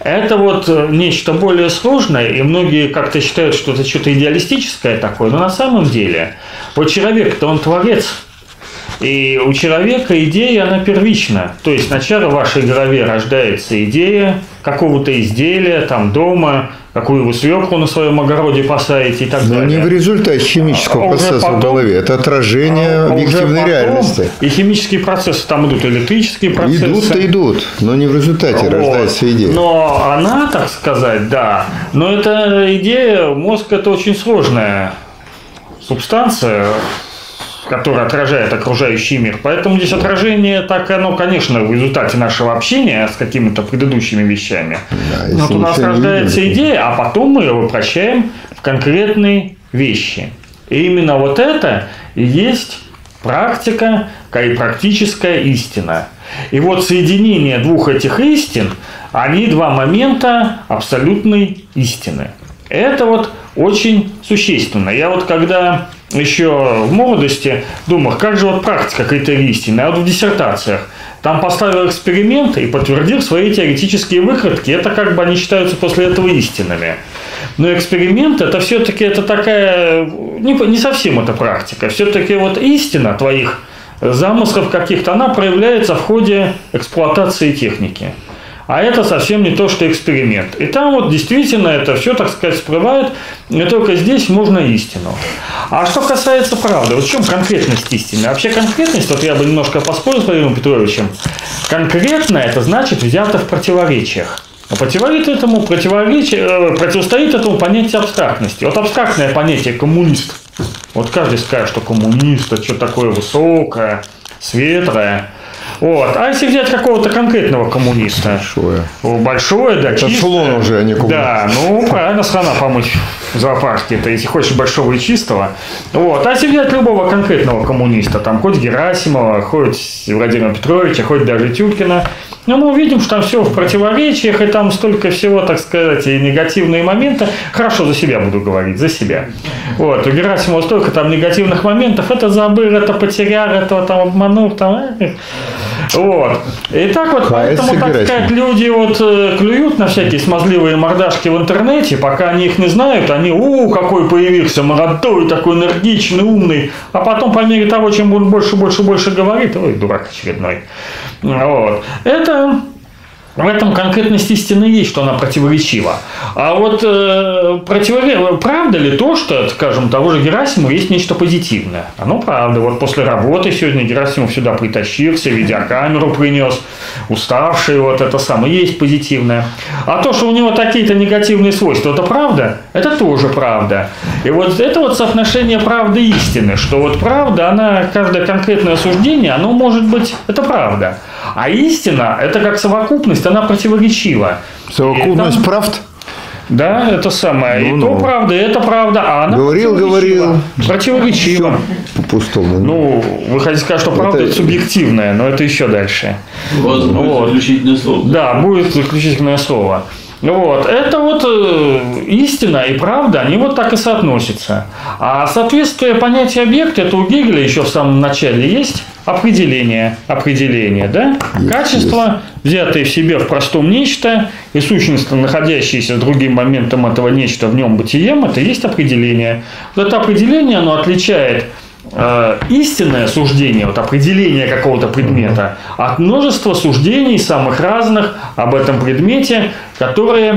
Это вот нечто более сложное, и многие как-то считают, что это что-то идеалистическое такое, но на самом деле, вот человек-то он творец, и у человека идея, она первична. То есть сначала в вашей голове рождается идея какого-то изделия, там, дома, какую вы свеклу на своем огороде посадите и так далее. Но не в результате химического процесса в голове, это отражение объективной реальности. И химические процессы там идут, электрические процессы. Идут, но не в результате рождается идея. Но она, так сказать, да, но эта идея, мозг – это очень сложная субстанция, который отражает окружающий мир. Поэтому здесь отражение, так оно, конечно, в результате нашего общения с какими-то предыдущими вещами. Да, вот у нас рождается идея, а потом мы ее воплощаем в конкретные вещи. И именно вот это и есть практика и практическая истина. И вот соединение двух этих истин, они два момента абсолютной истины. Это вот очень существенно. Я вот когда еще в молодости думал, как же вот практика критерий истины. А вот в диссертациях там поставил эксперимент и подтвердил свои теоретические выкладки. Это как бы они считаются после этого истинными. Но эксперимент это все-таки это такая не совсем это практика. Все-таки вот истина твоих замыслов каких-то, она проявляется в ходе эксплуатации техники. А это совсем не то, что эксперимент. И там вот действительно это все, так сказать, всплывает, и только здесь можно истину. А что касается правды, вот в чем конкретность истины? Вообще конкретность, вот я бы немножко поспорил с Владимиром Петровичем, конкретно это значит взято в противоречиях. А противостоит этому понятие абстрактности. Вот абстрактное понятие коммунист. Вот каждый скажет, что коммунист – это что-то такое высокое, светлое. Вот. А если взять какого-то конкретного коммуниста? Большое. Большое, да, чистое. Это слон уже, а не коммунист. Да, ну правильно, слона помочь в зоопарке, это если хочешь большого и чистого. Вот. А если взять любого конкретного коммуниста, там, хоть Герасимова, хоть Владимира Петровича, хоть даже Тюлькина, но мы увидим, что там все в противоречиях, и там столько всего, так сказать, и негативные моменты. Хорошо, за себя буду говорить, за себя. Вот, у Герасимова столько там негативных моментов. Это забыл, это потерял, этого там обманул. Там. Вот. И так вот, поэтому, так сказать, люди вот клюют на всякие смазливые мордашки в интернете. Пока они их не знают, они, какой появился молодой, такой энергичный, умный. А потом, по мере того, чем он больше говорит, ой, дурак очередной. Вот. Это в этом конкретности истины есть, что она противоречива. А вот правда ли то, что, скажем, того же Герасиму есть нечто позитивное? Оно правда. Вот после работы сегодня Герасимов сюда притащился, видеокамеру принес, уставший, вот это самое, есть позитивное. А то, что у него такие-то негативные свойства, это правда? Это тоже правда. И вот это вот соотношение правды и истины, что вот правда, она, каждое конкретное суждение, оно может быть, это правда. А истина, это как совокупность, она противоречива. Совокупность правд? Да, это самое. Ну, и то правда, и это правда, а она говорил. Противоречива. По-пустому. Ну, вы хотите сказать, что правда это субъективная, но это еще дальше. У вас будет заключительное слово. Да, будет заключительное слово. Вот. Это вот истина и правда, они вот так и соотносятся. А соответствие понятия объекта, это у Гегеля еще в самом начале есть определение, да? Качество, взятое в себе в простом нечто, и сущность, находящаяся с другим моментом этого нечто в нем бытием, это есть определение. Вот это определение, оно отличает истинное суждение, вот определение какого-то предмета от множества суждений самых разных об этом предмете, которые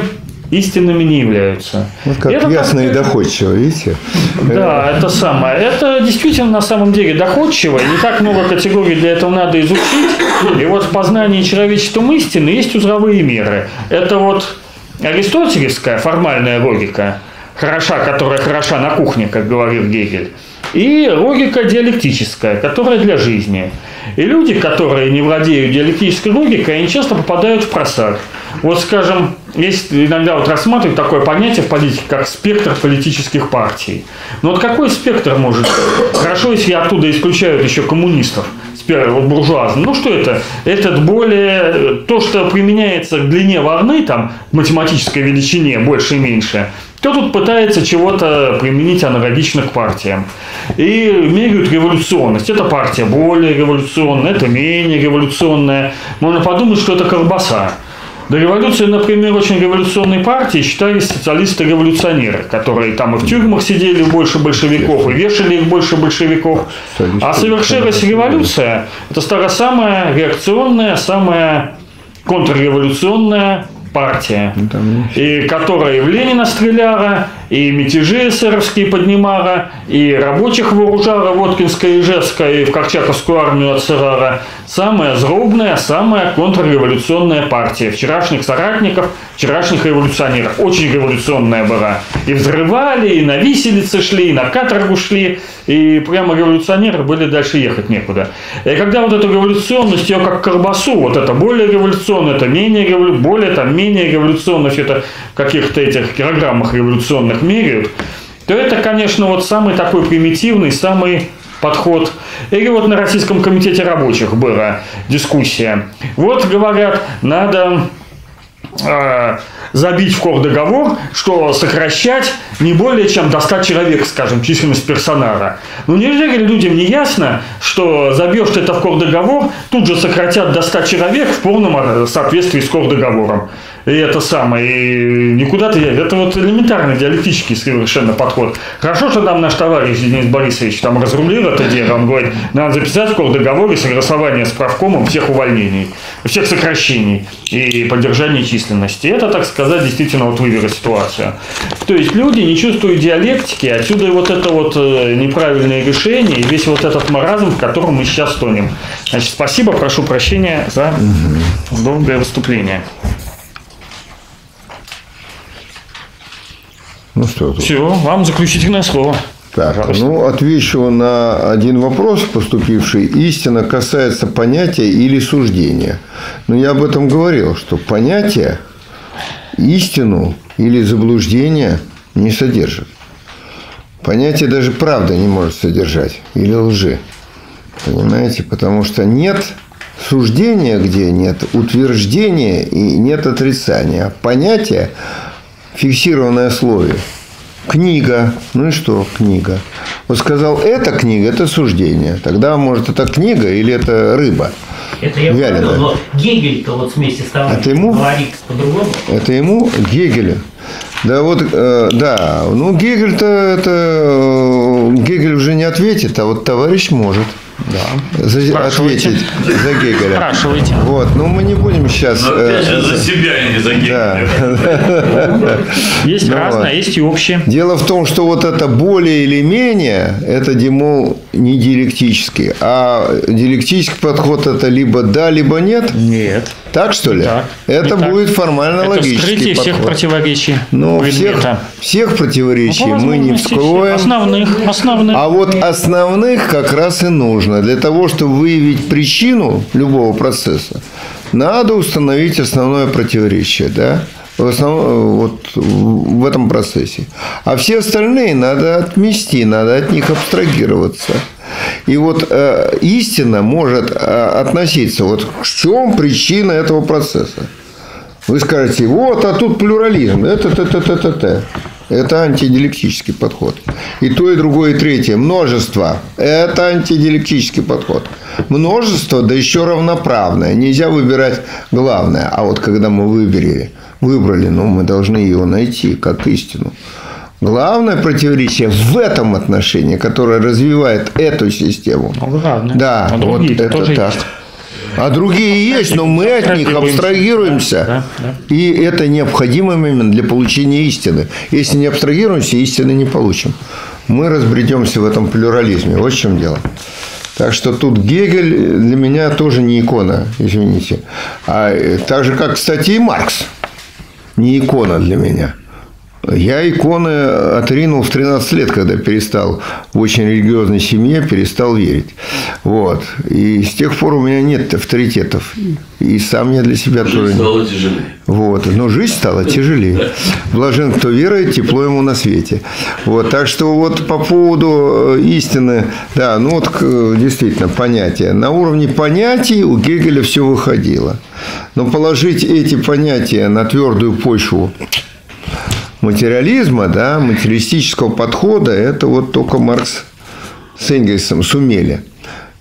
истинными не являются. Вот как это ясно и доходчиво, видите? Да, это самое. Это действительно на самом деле доходчиво, и не так много категорий для этого надо изучить. И вот в познании человечеством истины есть узловые меры. Это вот аристотелевская формальная логика, которая хороша на кухне, как говорил Гегель. И логика диалектическая, которая для жизни. И люди, которые не владеют диалектической логикой, они часто попадают в просак. Вот, скажем, есть иногда вот рассматривают такое понятие в политике, как спектр политических партий. Но вот какой спектр может быть? Хорошо, если оттуда исключают еще коммунистов, буржуазных. Ну, что это? Этот более... То, что применяется к длине волны, там, математической величине, больше и меньше, кто тут пытается чего-то применить аналогично к партиям. И меряют революционность. Эта партия более революционная, это менее революционная. Можно подумать, что это колбаса. До революции, например, очень революционной партией считались социалисты-революционеры, которые там и в тюрьмах сидели больше большевиков, и вешали их больше большевиков. А совершилась революция, это стала самая реакционная, самая контрреволюционная партия, и которая и в Ленина стреляла, и мятежи эсеровские поднимала, и рабочих вооружала Воткинская, Ижевская, и в Корчаковскую армию отсырала. Самая злобная, самая контрреволюционная партия вчерашних соратников, вчерашних революционеров. Очень революционная была. И взрывали, и на виселицы шли, и на каторгу шли, и прямо революционеры были, дальше ехать некуда. И когда вот эту революционность, ее как колбасу, вот это более революционно, это менее революционно, более там менее революционно, это в каких-то этих килограммах революционных меряют, то это, конечно, вот самый такой примитивный, самый подход. Или вот на Российском комитете рабочих была дискуссия. Вот, говорят, надо забить в кордоговор, что сокращать не более чем до 100 человек, скажем, численность персонала. Ну, неужели людям не ясно, что забьешь ты это в кордоговор, тут же сократят до 100 человек в полном соответствии с кордоговором. И это самое, и никуда ты... Это вот элементарный диалектический совершенно подход. Хорошо, что там наш товарищ Денис Борисович там разрулил это дело, он говорит, надо записать в кордоговоре согласование с правкомом всех увольнений, всех сокращений и поддержания численности. И это, так сказать, действительно вот вывела ситуацию. То есть люди не чувствуют диалектики, отсюда и вот это вот неправильное решение, и весь вот этот маразм, в котором мы сейчас тонем. Значит, спасибо, прошу прощения за долгое выступление. Ну что тут? Все, вам заключительное слово. Так, пожалуйста. Ну, отвечу на один вопрос, поступивший. Истина касается понятия или суждения. Но я об этом говорил, что понятие истину или заблуждение не содержит. Понятие даже правда не может содержать или лжи. Понимаете? Потому что нет суждения, где нет утверждения и нет отрицания. Понятие фиксированное слове. Книга. Ну и что книга? Вот сказал, эта книга – это суждение. Тогда, может, это книга или это рыба. Это я вяленая. Говорю, но Гегель-то вот вместе с тобой говорит по-другому. Это ему? Гегель. Да, вот, да. Ну, Гегель-то это... Гегель уже не ответит, а вот товарищ может. Да. Ответить за Гегеля. Спрашивайте. Вот, ну мы не будем сейчас. Но, за себя и не за Гегеля. Да. Есть разное, есть и общее. Дело в том, что вот это более или менее, это демол не диалектический, а диалектический подход это либо да, либо нет. Нет. Так что ли? Так. Это не будет так. Формально это логический вскрытие подход. Всех противоречий. Но всех противоречий ну, мы не вскроем. Основных. А вот основных как раз и нужно. Для того, чтобы выявить причину любого процесса, надо установить основное противоречие, да? Вот в этом процессе. А все остальные надо отмести, надо от них абстрагироваться. И вот истина может относиться вот к чему причина этого процесса. Вы скажете, вот, а тут плюрализм, это антидиалектический подход. И то, и другое, и третье. Множество. Это антидиалектический подход. Множество, да еще равноправное. Нельзя выбирать главное. А вот когда мы выбрали, ну, мы должны его найти как истину. Главное противоречие в этом отношении, которое развивает эту систему. Ну, главное. Да, а вот это так. Есть. А другие есть, но мы от них абстрагируемся. Да. И это необходимо именно для получения истины. Если не абстрагируемся, истины не получим. Мы разбредемся в этом плюрализме. Вот в чем дело. Так что тут Гегель для меня тоже не икона, извините. А так же, как, кстати, и Маркс. Не икона для меня. Я иконы отринул в 13 лет, когда перестал в очень религиозной семье, перестал верить. Вот. И с тех пор у меня нет авторитетов. И сам я для себя жизнь тоже... Жизнь стала тяжелее. Вот. Но жизнь стала тяжелее. Блажен, кто верует, тепло ему на свете. Вот. Так что вот по поводу истины, да, ну вот действительно понятия. На уровне понятий у Гегеля все выходило. Но положить эти понятия на твердую почву материализма, да, материалистического подхода, это вот только Маркс с Энгельсом сумели.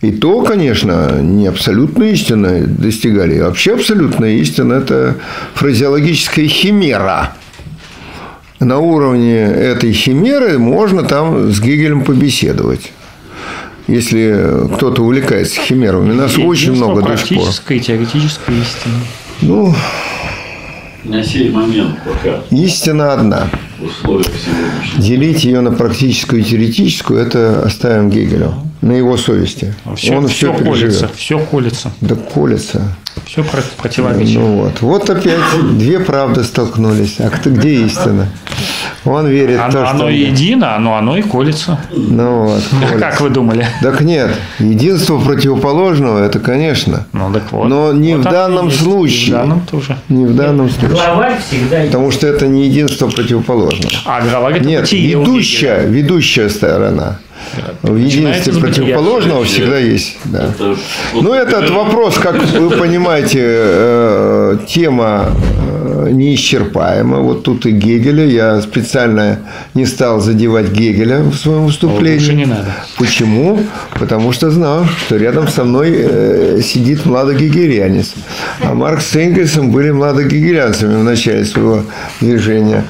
И то, конечно, не абсолютную истину достигали. Вообще абсолютная истина – это фразеологическая химера. На уровне этой химеры можно там с Гегелем побеседовать. Если кто-то увлекается химерами. У нас есть очень много до сих пор. Практическая и теоретическая истина. Ну... На сей момент пока. Истина одна. Делить ее на практическую и теоретическую, это оставим Гегелю. На его совести. Он все переживет. Все колется. Да колется. Все противоречит. Ну, вот опять две правды столкнулись. А где истина? Он верит в то, что... Оно едино, но оно и колется. Ну вот, колется. Как вы думали? Так нет, единство противоположного, это конечно. Ну, так вот. Но не вот в данном случае. В данном тоже. Не в данном случае. Главарь всегда... Потому что это не единство противоположного. А главарь это... Нет, ведущая сторона. В единстве противоположного всегда есть. Да. Ну, этот вопрос, как вы понимаете, тема неисчерпаема. Вот тут и Гегеля. Я специально не стал задевать Гегеля в своем выступлении. Не надо. Почему? Потому что знал, что рядом со мной сидит младогегельянец. А Маркс с Энгельсом были младогегельянцами в начале своего движения.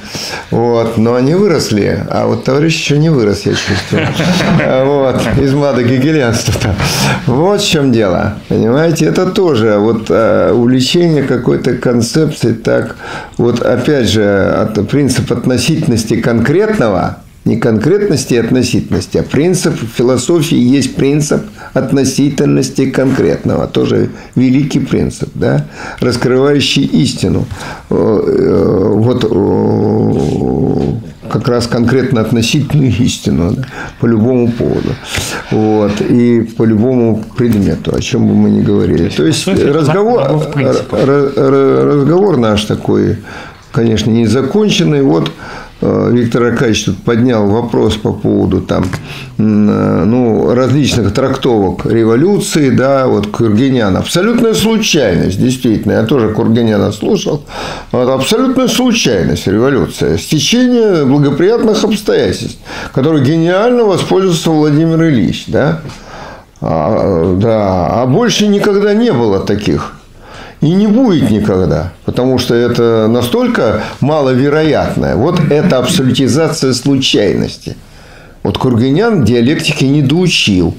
Вот. Но они выросли. А вот товарищ еще не вырос, я чувствую. Вот, из младогегельянства-то. Вот в чем дело. Понимаете, это тоже вот увлечение какой-то концепции. Так вот, опять же, принцип относительности конкретного, не конкретности и относительности, а принцип философии есть принцип относительности конкретного. Тоже великий принцип, да? Раскрывающий истину. Вот как раз конкретно относительную истину, да, по любому поводу, вот, и по любому предмету, о чем бы мы ни говорили. То есть разговор наш такой, конечно, незаконченный. Вот Виктор Аркадьевич тут поднял вопрос по поводу там, ну, различных трактовок революции, да, вот Кургинян. Абсолютная случайность, действительно. Я тоже Кургиняна слушал. Вот, абсолютная случайность революция. Стечение благоприятных обстоятельств, которой гениально воспользовался Владимир Ильич. Да? А больше никогда не было таких. И не будет никогда, потому что это настолько маловероятное. Вот это абсолютизация случайности. Вот Кургинян диалектики не доучил.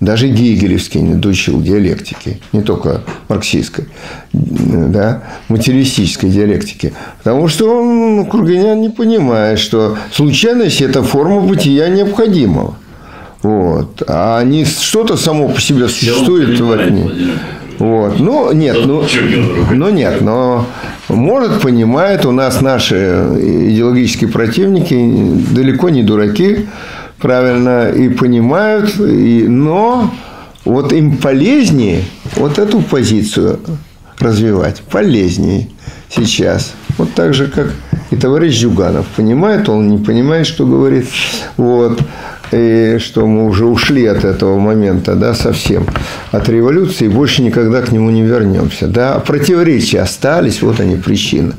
Даже гегелевский не доучил диалектики. Не только марксистской, да, материалистической диалектики. Потому что он, Кургинян, не понимает, что случайность – это форма бытия необходимого. Вот. А не что-то само по себе существует в ней. Вот. Ну, нет, но может, понимает, у нас наши идеологические противники далеко не дураки, правильно, и понимают, но вот им полезнее вот эту позицию развивать, полезнее сейчас. Вот так же, как и товарищ Зюганов. Понимает, он не понимает, что говорит. Вот. И что мы уже ушли от этого момента, да, совсем, от революции, больше никогда к нему не вернемся. Да? Противоречия остались, вот они причины.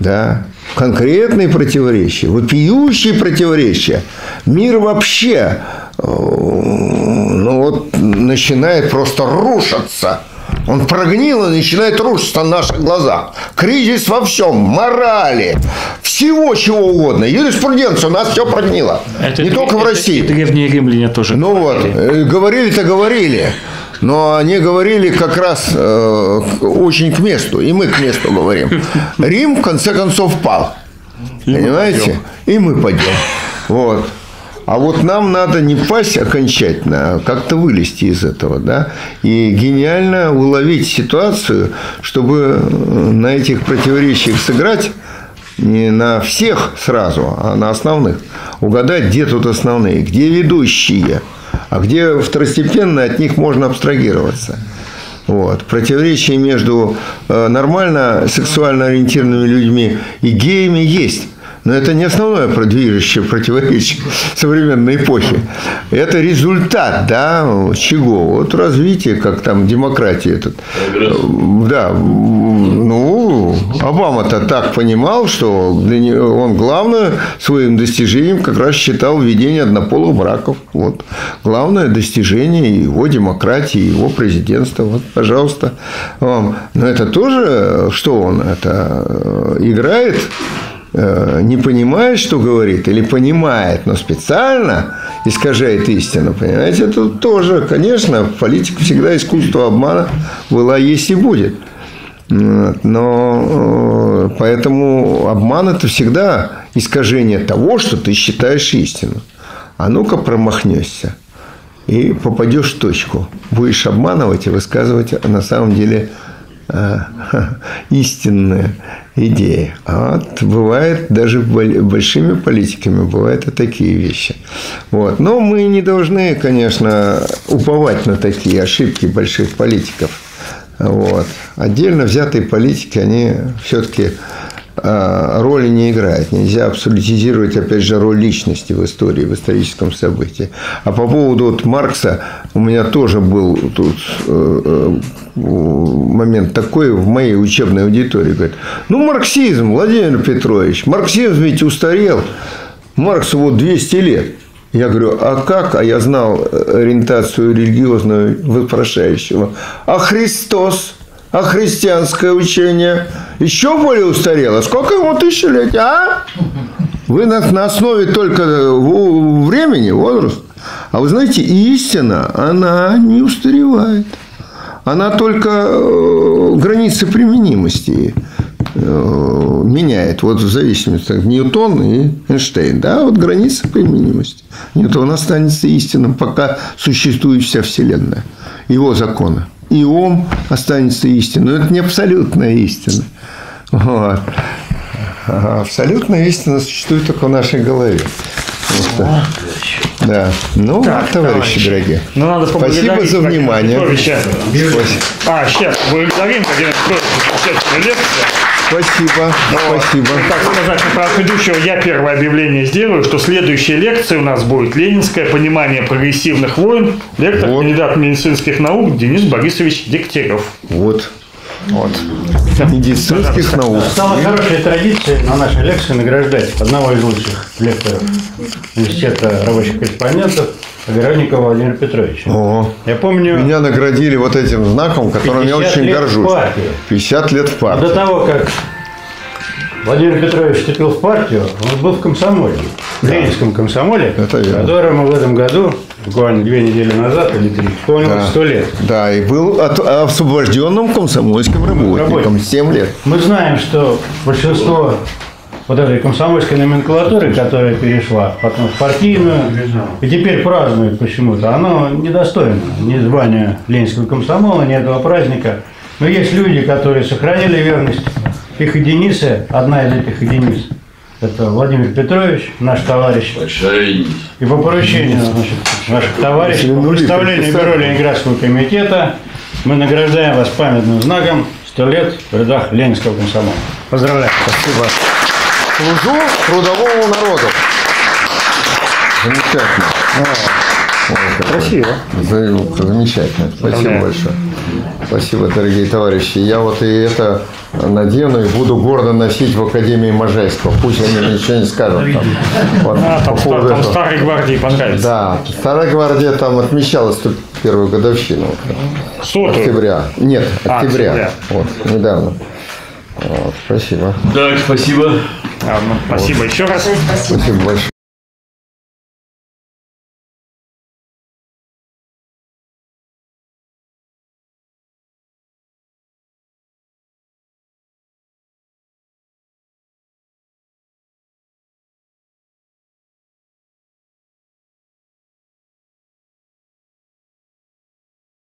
Да? Конкретные противоречия, вопиющие противоречия. Мир вообще, ну, вот, начинает просто рушиться. Он прогнил и начинает рушиться на наших глазах. Кризис во всем, морали, всего чего угодно. Юриспруденция у нас все прогнило. Не только в России. Древние римляне тоже. Ну вот, говорили-то говорили. Но они говорили как раз очень к месту. И мы к месту говорим. Рим, в конце концов, пал. Понимаете? И мы пойдем. Вот. А вот нам надо не пасть окончательно, а как-то вылезти из этого, да, и гениально уловить ситуацию, чтобы на этих противоречиях сыграть, не на всех сразу, а на основных, угадать, где тут основные, где ведущие, а где второстепенно от них можно абстрагироваться. Вот. Противоречия между нормально сексуально ориентированными людьми и геями есть. Но это не основное движущее противоречие современной эпохи. Это результат, да, чего? Вот развитие, как там демократия этот. Да, ну, Обама-то так понимал, что для него, он главное своим достижением как раз считал введение однополых браков. Вот. Главное достижение его демократии, его президентства. Вот, пожалуйста, вам. Но это тоже, что он это играет? Не понимает, что говорит, или понимает, но специально искажает истину, понимаете, это тоже, конечно, политика всегда искусство обмана была, есть и будет. Но поэтому обман – это всегда искажение того, что ты считаешь истину. А ну-ка промахнешься и попадешь в точку. Будешь обманывать и высказывать на самом деле истинные идеи. А вот бывает даже большими политиками бывают и такие вещи. Вот. Но мы не должны, конечно, уповать на такие ошибки больших политиков. Вот. Отдельно взятые политики, они все-таки роли не играют. Нельзя абсолютизировать, опять же, роль личности в истории, в историческом событии. А по поводу вот Маркса у меня тоже был тут момент такой в моей учебной аудитории. Говорит, ну, марксизм, Владимир Петрович, марксизм ведь устарел. Марксу вот 200 лет. Я говорю, а как? А я знал ориентацию религиозную вопрошающего. А Христос? А христианское учение еще более устарело. Сколько ему тысячелетий, а? Вы на основе только времени, возраста. А вы знаете, истина, она не устаревает. Она только границы применимости меняет. Вот в зависимости от Ньютон и Эйнштейн. Да, вот граница применимости. Ньютон останется истинным, пока существует вся Вселенная. Его законы. И он останется истиной. Но это не абсолютная истина. Вот. А абсолютная истина существует только в нашей голове. Вот. Да. Ну, так, товарищи дорогие, ну, спасибо за внимание. Сейчас благодарим, Владимир Петрович. Спасибо, вот. Спасибо. Так сказать, про предыдущего я первое объявление сделаю, что следующая лекция у нас будет «Ленинское понимание прогрессивных войн». Лектор, вот. Кандидат медицинских наук Денис Борисович Дегтярев. Вот. Вот. Медицинских наук. Самая хорошая традиция на нашей лекции награждать одного из лучших лекторов Университета рабочих корреспондентов Огородникова Владимира Петровича. О, я помню, меня наградили вот этим знаком, которым я очень горжусь. 50 лет в партии. До того, как Владимир Петрович вступил в партию, он был в комсомоле, в Ленинском комсомоле, которому в этом году, буквально 2 недели назад или 3, исполнилось 100 лет. Да, и был освобожденным комсомольским работником 7 лет. Мы знаем, что большинство вот этой комсомольской номенклатуры, которая перешла потом в партийную, и теперь празднует почему-то, оно недостойно ни звания Ленинского комсомола, ни этого праздника. Но есть люди, которые сохранили верность. Их единицы, одна из этих единиц, это Владимир Петрович, наш товарищ. И по поручению наших товарищей, по представлению Бюро Ленинградского комитета, мы награждаем вас памятным знаком 100 лет в рядах Ленинского комсомола. Поздравляю. Спасибо. Служу трудовому народу. Замечательно. Красиво. Замечательно. Спасибо большое. Спасибо, дорогие товарищи. Я вот и это надену и буду гордо носить в Академии Можайского. Пусть они ничего не скажут. Там старой гвардии понравится. Да, старая гвардия там отмечала 101-ю годовщину. Октября. Нет, октября. Вот, недавно. Вот, спасибо. Да, спасибо. Спасибо еще раз. Спасибо большое.